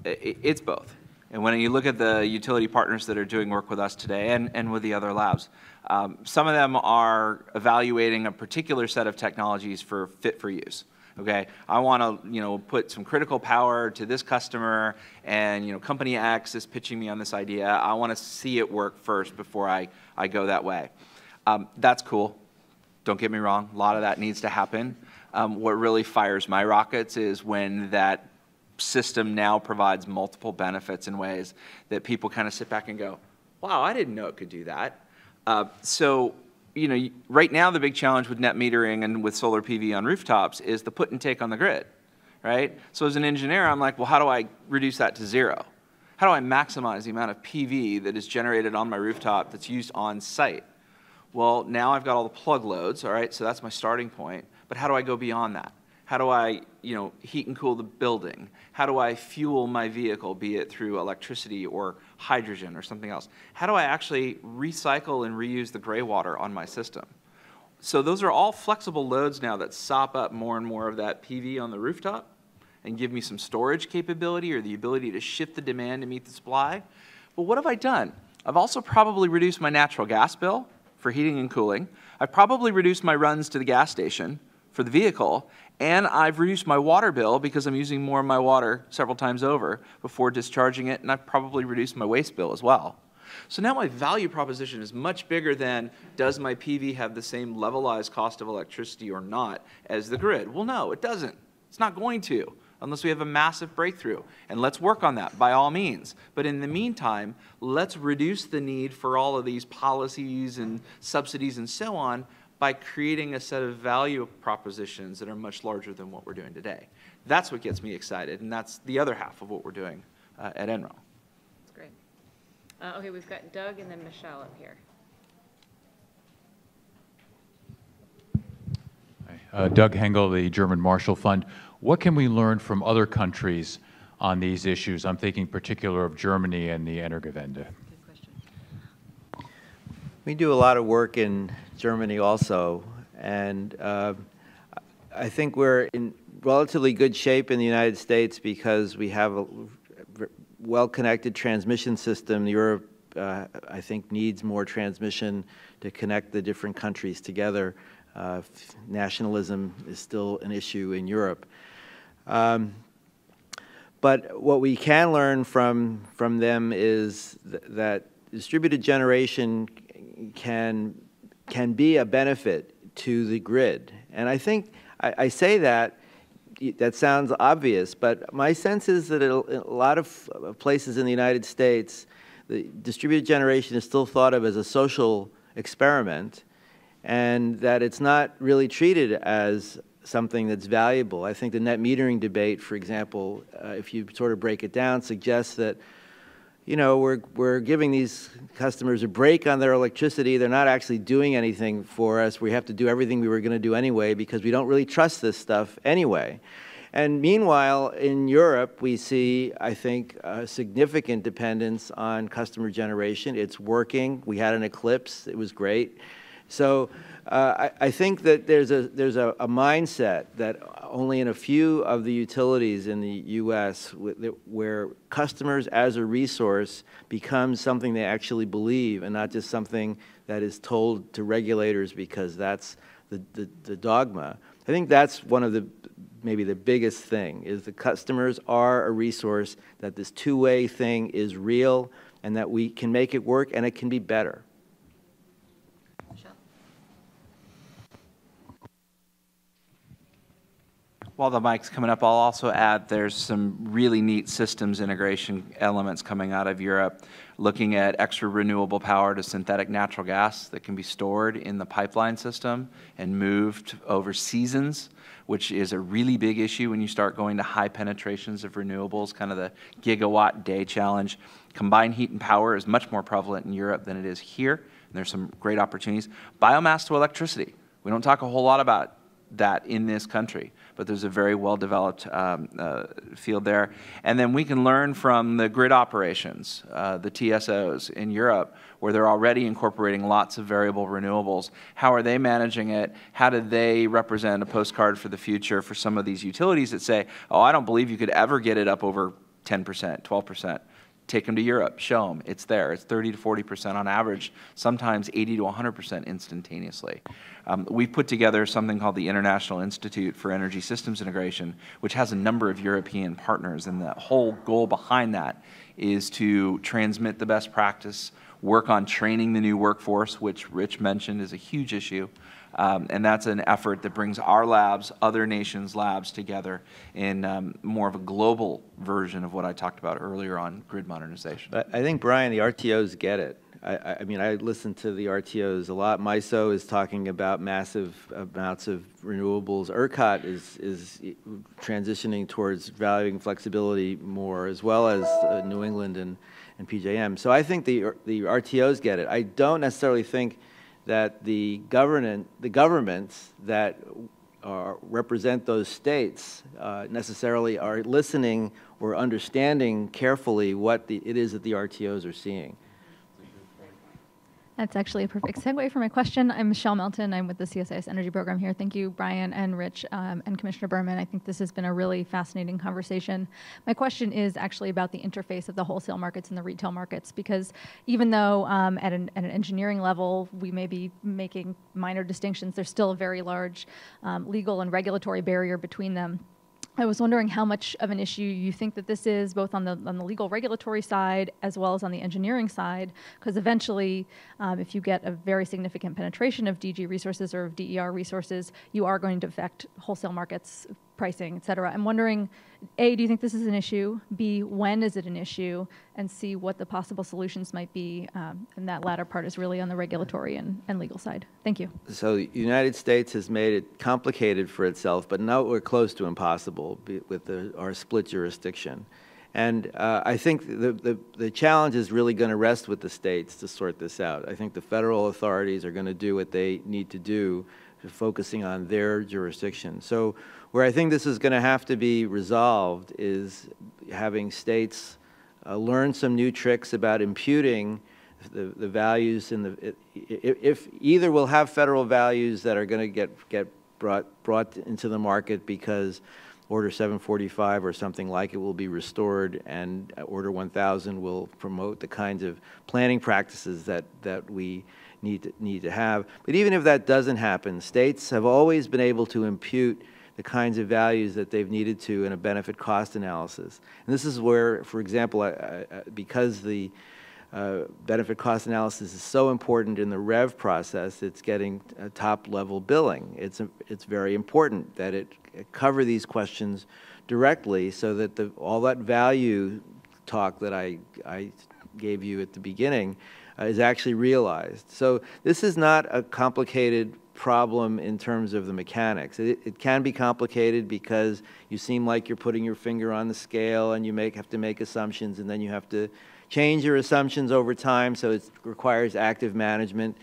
It's both. And when you look at the utility partners that are doing work with us today and with the other labs, some of them are evaluating a particular set of technologies for fit for use. Okay, I want to, you know, put some critical power to this customer, and, you know, company X is pitching me on this idea. I want to see it work first before I go that way. That's cool. Don't get me wrong. A lot of that needs to happen. What really fires my rockets is when that system now provides multiple benefits in ways that people kind of sit back and go, wow, I didn't know it could do that. So, you know, right now the big challenge with net metering and with solar PV on rooftops is the put and take on the grid, right? So as an engineer, I'm like, well, how do I reduce that to zero? How do I maximize the amount of PV that is generated on my rooftop that's used on site? Well, now I've got all the plug loads, all right, so that's my starting point. But how do I go beyond that? How do I, you know, heat and cool the building? How do I fuel my vehicle, be it through electricity or hydrogen or something else? How do I actually recycle and reuse the gray water on my system? So those are all flexible loads now that sop up more and more of that PV on the rooftop and give me some storage capability or the ability to shift the demand to meet the supply. But what have I done? I've also probably reduced my natural gas bill for heating and cooling. I've probably reduced my runs to the gas station for the vehicle, and I've reduced my water bill because I'm using more of my water several times over before discharging it, and I've probably reduced my waste bill as well. So now my value proposition is much bigger than, does my PV have the same levelized cost of electricity or not as the grid? Well, no, it doesn't. It's not going to, unless we have a massive breakthrough. And let's work on that by all means. But in the meantime, let's reduce the need for all of these policies and subsidies and so on by creating a set of value propositions that are much larger than what we're doing today. That's what gets me excited, and that's the other half of what we're doing at NREL. That's great. Okay, we've got Doug and then Michelle up here. Hi. Doug Hengel, the German Marshall Fund. What can we learn from other countries on these issues? I'm thinking particular of Germany and the Energiewende. We do a lot of work in Germany also, and I think we're in relatively good shape in the United States because we have a well-connected transmission system. Europe, I think, needs more transmission to connect the different countries together. Nationalism is still an issue in Europe. But what we can learn from them is that distributed generation can be a benefit to the grid. And I think, I say that sounds obvious, but my sense is that a lot of places in the United States, the distributed generation is still thought of as a social experiment, and that it's not really treated as something that's valuable. I think the net metering debate, for example, if you sort of break it down, suggests that you know, we're giving these customers a break on their electricity. They're not actually doing anything for us. We have to do everything we were going to do anyway because we don't really trust this stuff anyway. And meanwhile, in Europe, we see, I think, a significant dependence on customer generation. It's working. We had an eclipse. It was great. So I think that there's a mindset that only in a few of the utilities in the U.S. where customers as a resource becomes something they actually believe and not just something that is told to regulators because that's the dogma. I think that's one of the maybe the biggest thing is the customers are a resource, that this two-way thing is real and that we can make it work and it can be better. While the mic's coming up, I'll also add there's some really neat systems integration elements coming out of Europe, looking at extra renewable power to synthetic natural gas that can be stored in the pipeline system and moved over seasons, which is a really big issue when you start going to high penetrations of renewables, kind of the gigawatt day challenge. Combined heat and power is much more prevalent in Europe than it is here, and there's some great opportunities. Biomass to electricity. We don't talk a whole lot about that in this country, but there's a very well-developed field there. And then we can learn from the grid operations, the TSOs in Europe, where they're already incorporating lots of variable renewables. How are they managing it? How do they represent a postcard for the future for some of these utilities that say, oh, I don't believe you could ever get it up over 10%, 12%. Take them to Europe, show them, it's there. It's 30 to 40% on average, sometimes 80 to 100% instantaneously. We've put together something called the International Institute for Energy Systems Integration, which has a number of European partners, and the whole goal behind that is to transmit the best practice, work on training the new workforce, which Rich mentioned is a huge issue. And that's an effort that brings our labs, other nations' labs together in more of a global version of what I talked about earlier on grid modernization. But I think, Brian, the RTOs get it. I mean, I listen to the RTOs a lot. MISO is talking about massive amounts of renewables. ERCOT is transitioning towards valuing flexibility more, as well as New England and PJM. So I think the RTOs get it. I don't necessarily think that the governments that represent those states necessarily are listening or understanding carefully what it is that the RTOs are seeing. That's actually a perfect segue for my question. I'm Michelle Melton. I'm with the CSIS Energy Program here. Thank you, Brian and Rich and Commissioner Burman. I think this has been a really fascinating conversation. My question is actually about the interface of the wholesale markets and the retail markets, because even though at an engineering level we may be making minor distinctions, there's still a very large legal and regulatory barrier between them. I was wondering how much of an issue you think that this is, both on the legal regulatory side as well as on the engineering side, because eventually, if you get a very significant penetration of DG resources or of DER resources, you are going to affect wholesale markets, pricing, et cetera. I'm wondering, A, do you think this is an issue? B, when is it an issue? And C, what the possible solutions might be, and that latter part is really on the regulatory and legal side. Thank you. So the United States has made it complicated for itself, but now we're close to impossible with our split jurisdiction. And I think the challenge is really going to rest with the states to sort this out. I think the federal authorities are going to do what they need to do, focusing on their jurisdiction. So where I think this is going to have to be resolved is having states learn some new tricks about imputing the values in the, if either we'll have federal values that are going to get brought into the market because Order 745 or something like it will be restored, and Order 1000 will promote the kinds of planning practices that we need to have. But even if that doesn't happen, states have always been able to impute the kinds of values that they've needed to in a benefit cost analysis. And this is where, for example, because the benefit cost analysis is so important in the REV process, it's getting top level billing. It's very important that it cover these questions directly so that all that value talk that I gave you at the beginning is actually realized. So this is not a complicated problem in terms of the mechanics. It can be complicated because you seem like you're putting your finger on the scale and you have to make assumptions, and then you have to change your assumptions over time, so it requires active management.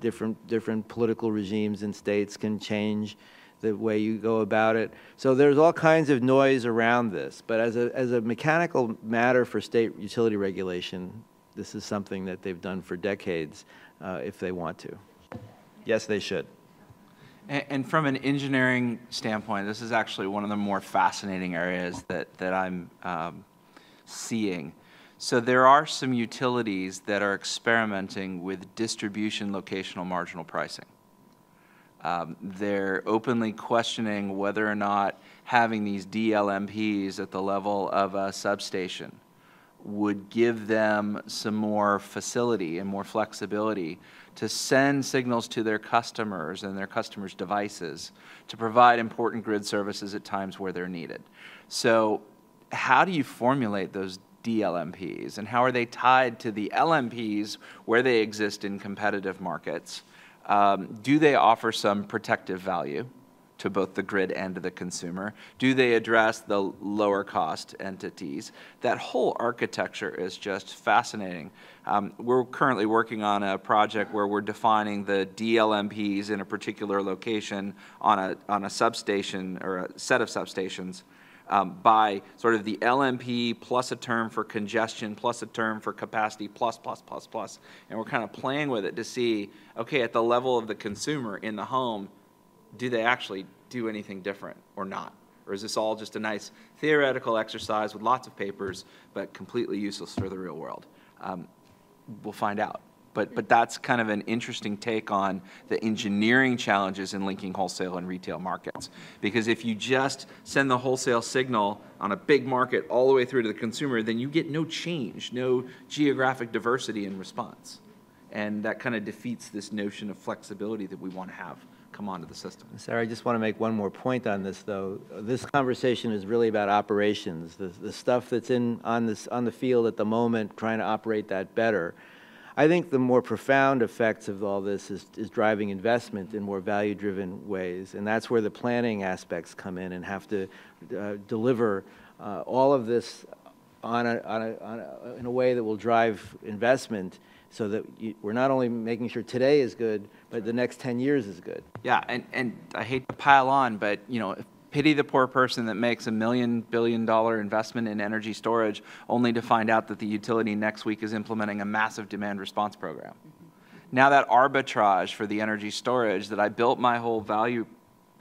Different political regimes in states can change the way you go about it. So there's all kinds of noise around this. But as a mechanical matter for state utility regulation, this is something that they've done for decades if they want to. Yes, they should. And from an engineering standpoint, this is actually one of the more fascinating areas that I'm seeing. So there are some utilities that are experimenting with distribution locational marginal pricing. They're openly questioning whether or not having these DLMPs at the level of a substation would give them some more facility and more flexibility to send signals to their customers and their customers' devices to provide important grid services at times where they're needed. So how do you formulate those DLMPs, and how are they tied to the LMPs where they exist in competitive markets? Do they offer some protective value to both the grid and to the consumer? Do they address the lower cost entities? That whole architecture is just fascinating. We're currently working on a project where we're defining the DLMPs in a particular location on a substation or a set of substations. By sort of the LMP plus a term for congestion, plus a term for capacity, plus. And we're kind of playing with it to see, okay, at the level of the consumer in the home, do they actually do anything different or not? Or is this all just a nice theoretical exercise with lots of papers, but completely useless for the real world? We'll find out. But that's kind of an interesting take on the engineering challenges in linking wholesale and retail markets. Because if you just send the wholesale signal on a big market all the way through to the consumer, then you get no change, no geographic diversity in response. And that kind of defeats this notion of flexibility that we want to have come onto the system. Sarah, I just want to make one more point on this, though. This conversation is really about operations, the stuff that's on the field at the moment, trying to operate that better. I think the more profound effects of all this is driving investment in more value-driven ways, and that's where the planning aspects come in and have to deliver all of this in a way that will drive investment so that we're not only making sure today is good, but the next 10 years is good. Yeah, and I hate to pile on, but you know, pity the poor person that makes $1 billion investment in energy storage only to find out that the utility next week is implementing a massive demand response program. Now that arbitrage for the energy storage that I built my whole value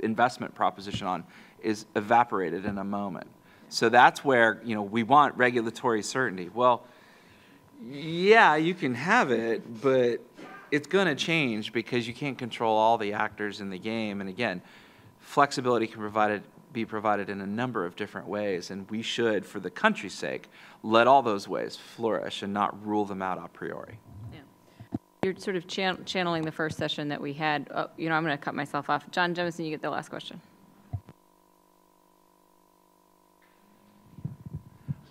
investment proposition on is evaporated in a moment. So that's where, you know, we want regulatory certainty. Well, yeah, you can have it, but it's going to change because you can't control all the actors in the game. And again, flexibility can be provided in a number of different ways, and we should, for the country's sake, let all those ways flourish and not rule them out a priori. Yeah. You're sort of channeling the first session that we had. Oh, you know, I'm going to cut myself off. John Jemison, you get the last question.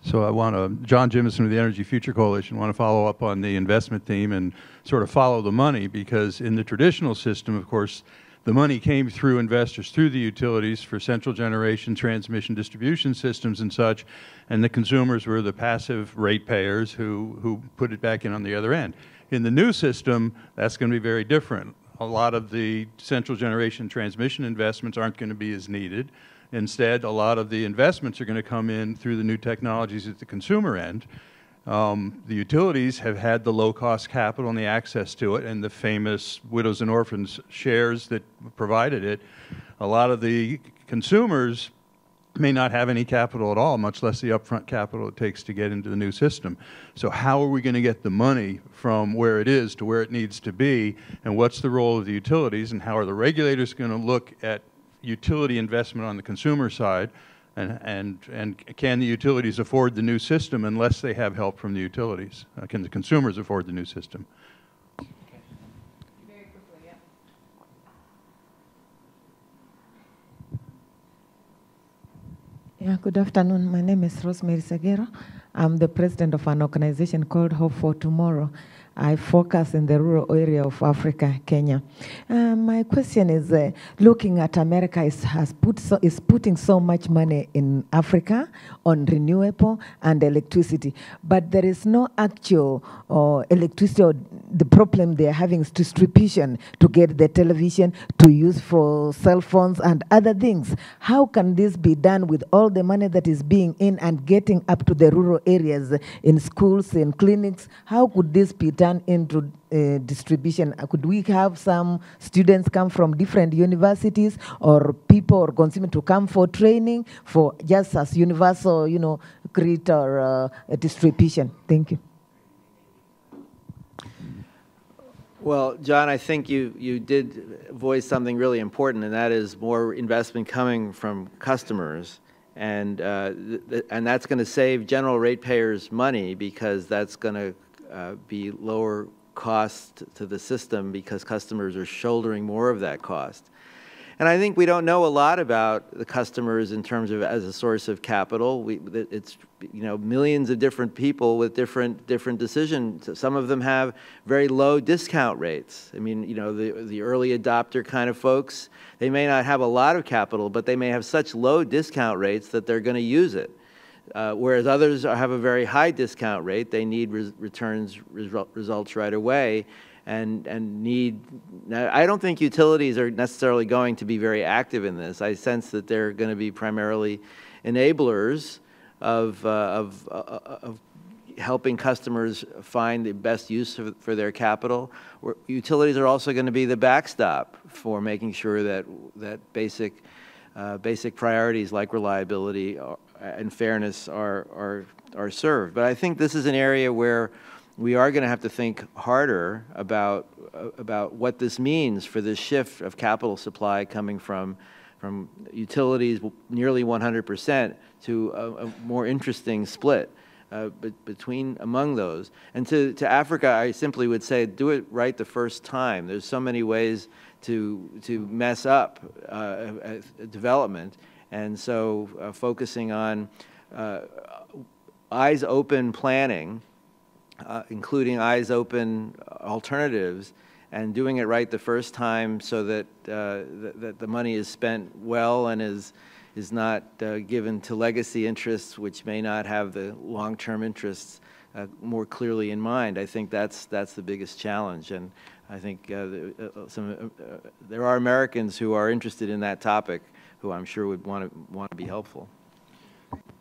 So I want to, John Jemison of the Energy Future Coalition, want to follow up on the investment theme and sort of follow the money, because in the traditional system, of course, the money came through investors, through the utilities for central generation, transmission, distribution systems and such, and the consumers were the passive rate payers who put it back in on the other end. In the new system, that's going to be very different. A lot of the central generation transmission investments aren't going to be as needed. Instead, a lot of the investments are going to come in through the new technologies at the consumer end. The utilities have had the low-cost capital and the access to it, and the famous widows and orphans shares that provided it. A lot of the consumers may not have any capital at all, much less the upfront capital it takes to get into the new system. So how are we going to get the money from where it is to where it needs to be, and what's the role of the utilities, and how are the regulators going to look at utility investment on the consumer side? And can the utilities afford the new system unless they have help from the utilities? Can the consumers afford the new system? Okay. Very quickly, yeah. Yeah, good afternoon. My name is Rosemary Segura. I'm the president of an organization called Hope for Tomorrow. I focus in the rural area of Africa, Kenya. My question is, looking at America is putting so much money in Africa on renewable and electricity, but there is no actual electricity. Or the problem they are having is distribution, to get the television, to use for cell phones and other things. How can this be done with all the money that is being in and getting up to the rural areas, in schools, in clinics? How could this be done into distribution? Could we have some students come from different universities, or people or consumers to come for training, for just as universal, you know, create or distribution? Thank you. Well, John, I think you did voice something really important, and that is more investment coming from customers. And that's going to save general ratepayers money, because that's going to be lower cost to the system, because customers are shouldering more of that cost. And I think we don't know a lot about the customers in terms of as a source of capital. It's, you know, millions of different people with different decisions. Some of them have very low discount rates. I mean, you know, the early adopter kind of folks, they may not have a lot of capital, but they may have such low discount rates that they're going to use it. Whereas others have a very high discount rate, they need results right away, and need. Now, I don't think utilities are necessarily going to be very active in this. I sense that they're going to be primarily enablers of helping customers find the best use for their capital. Utilities are also going to be the backstop for making sure that basic priorities like reliability and fairness are served. But I think this is an area where we are going to have to think harder about what this means for this shift of capital supply coming from utilities nearly 100% to a more interesting split among those. And to Africa, I simply would say, do it right the first time. There's so many ways to mess up development, and so focusing on eyes open planning, including eyes open alternatives, and doing it right the first time, so that that the money is spent well and is not given to legacy interests which may not have the long-term interests more clearly in mind. I think that's the biggest challenge, and I think there are Americans who are interested in that topic, who I'm sure would want to be helpful.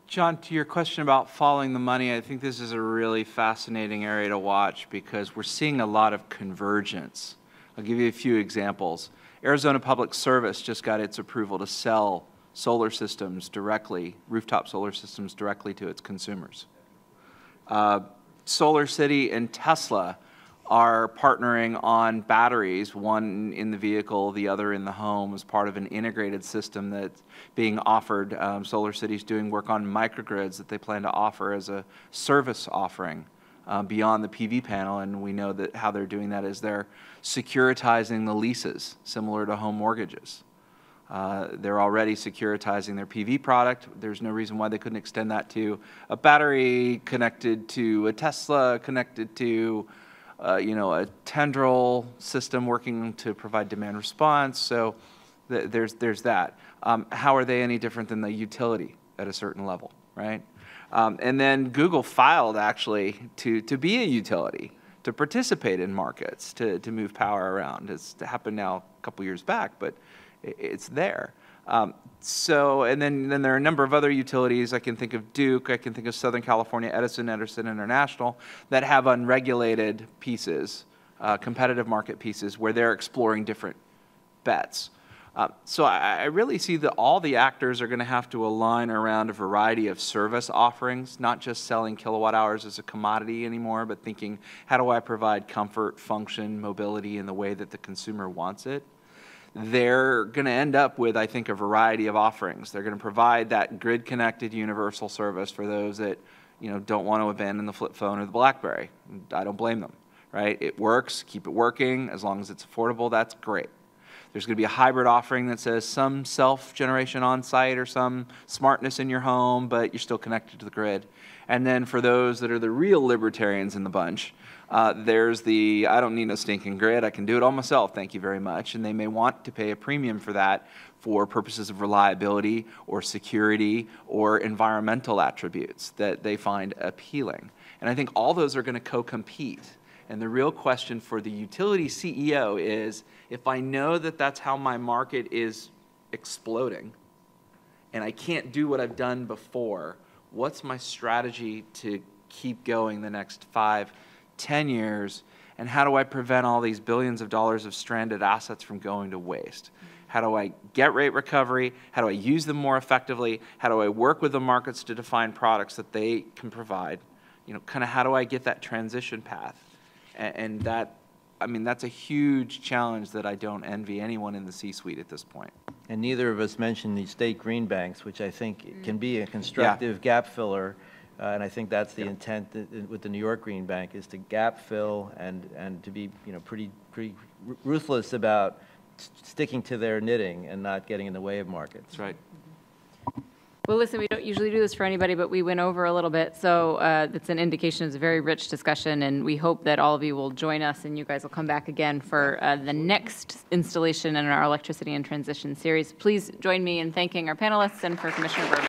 John, to your question about following the money, I think this is a really fascinating area to watch, because we're seeing a lot of convergence. I'll give you a few examples. Arizona Public Service just got its approval to sell solar systems directly, rooftop solar systems directly to its consumers. Solar City and Tesla are partnering on batteries, one in the vehicle, the other in the home, as part of an integrated system that's being offered. Solar City's doing work on microgrids that they plan to offer as a service offering beyond the PV panel, and we know that how they're doing that is they're securitizing the leases, similar to home mortgages. They're already securitizing their PV product. There's no reason why they couldn't extend that to a battery connected to a Tesla, connected to you know, a tendril system working to provide demand response. So there's that. How are they any different than the utility at a certain level, right? And then Google filed actually to be a utility, to participate in markets, to move power around. It's happened now a couple years back, but it's there. So, and then there are a number of other utilities. I can think of Duke, I can think of Southern California Edison, Edison International, that have unregulated pieces, competitive market pieces, where they're exploring different bets. So I really see that all the actors are going to have to align around a variety of service offerings, not just selling kilowatt hours as a commodity anymore, but thinking, how do I provide comfort, function, mobility in the way that the consumer wants it? They're going to end up with, I think, a variety of offerings. They're going to provide that grid-connected universal service for those that, you know, don't want to abandon the flip phone or the BlackBerry. I don't blame them, right? It works. Keep it working. As long as it's affordable, that's great. There's going to be a hybrid offering that says some self-generation on-site or some smartness in your home, but you're still connected to the grid. And then for those that are the real libertarians in the bunch, there's the, I don't need no stinking grid, I can do it all myself, thank you very much. And they may want to pay a premium for that for purposes of reliability or security or environmental attributes that they find appealing. And I think all those are going to co-compete. And the real question for the utility CEO is, if I know that that's how my market is exploding and I can't do what I've done before, what's my strategy to keep going the next 5, 10 years, and how do I prevent all these billions of dollars of stranded assets from going to waste? How do I get rate recovery? How do I use them more effectively? How do I work with the markets to define products that they can provide? You know, kind of how do I get that transition path? And that, I mean, that's a huge challenge that I don't envy anyone in the C-suite at this point. And neither of us mentioned the state green banks, which I think can be a constructive gap filler. And I think that's the intent that, with the New York Green Bank, is to gap fill and to be, you know, pretty ruthless about sticking to their knitting and not getting in the way of markets. That's right. Well, listen, we don't usually do this for anybody, but we went over a little bit, so that's an indication it's a very rich discussion, and we hope that all of you will join us, and you guys will come back again for the next installation in our Electricity and Transition series. Please join me in thanking our panelists and for Commissioner Burman.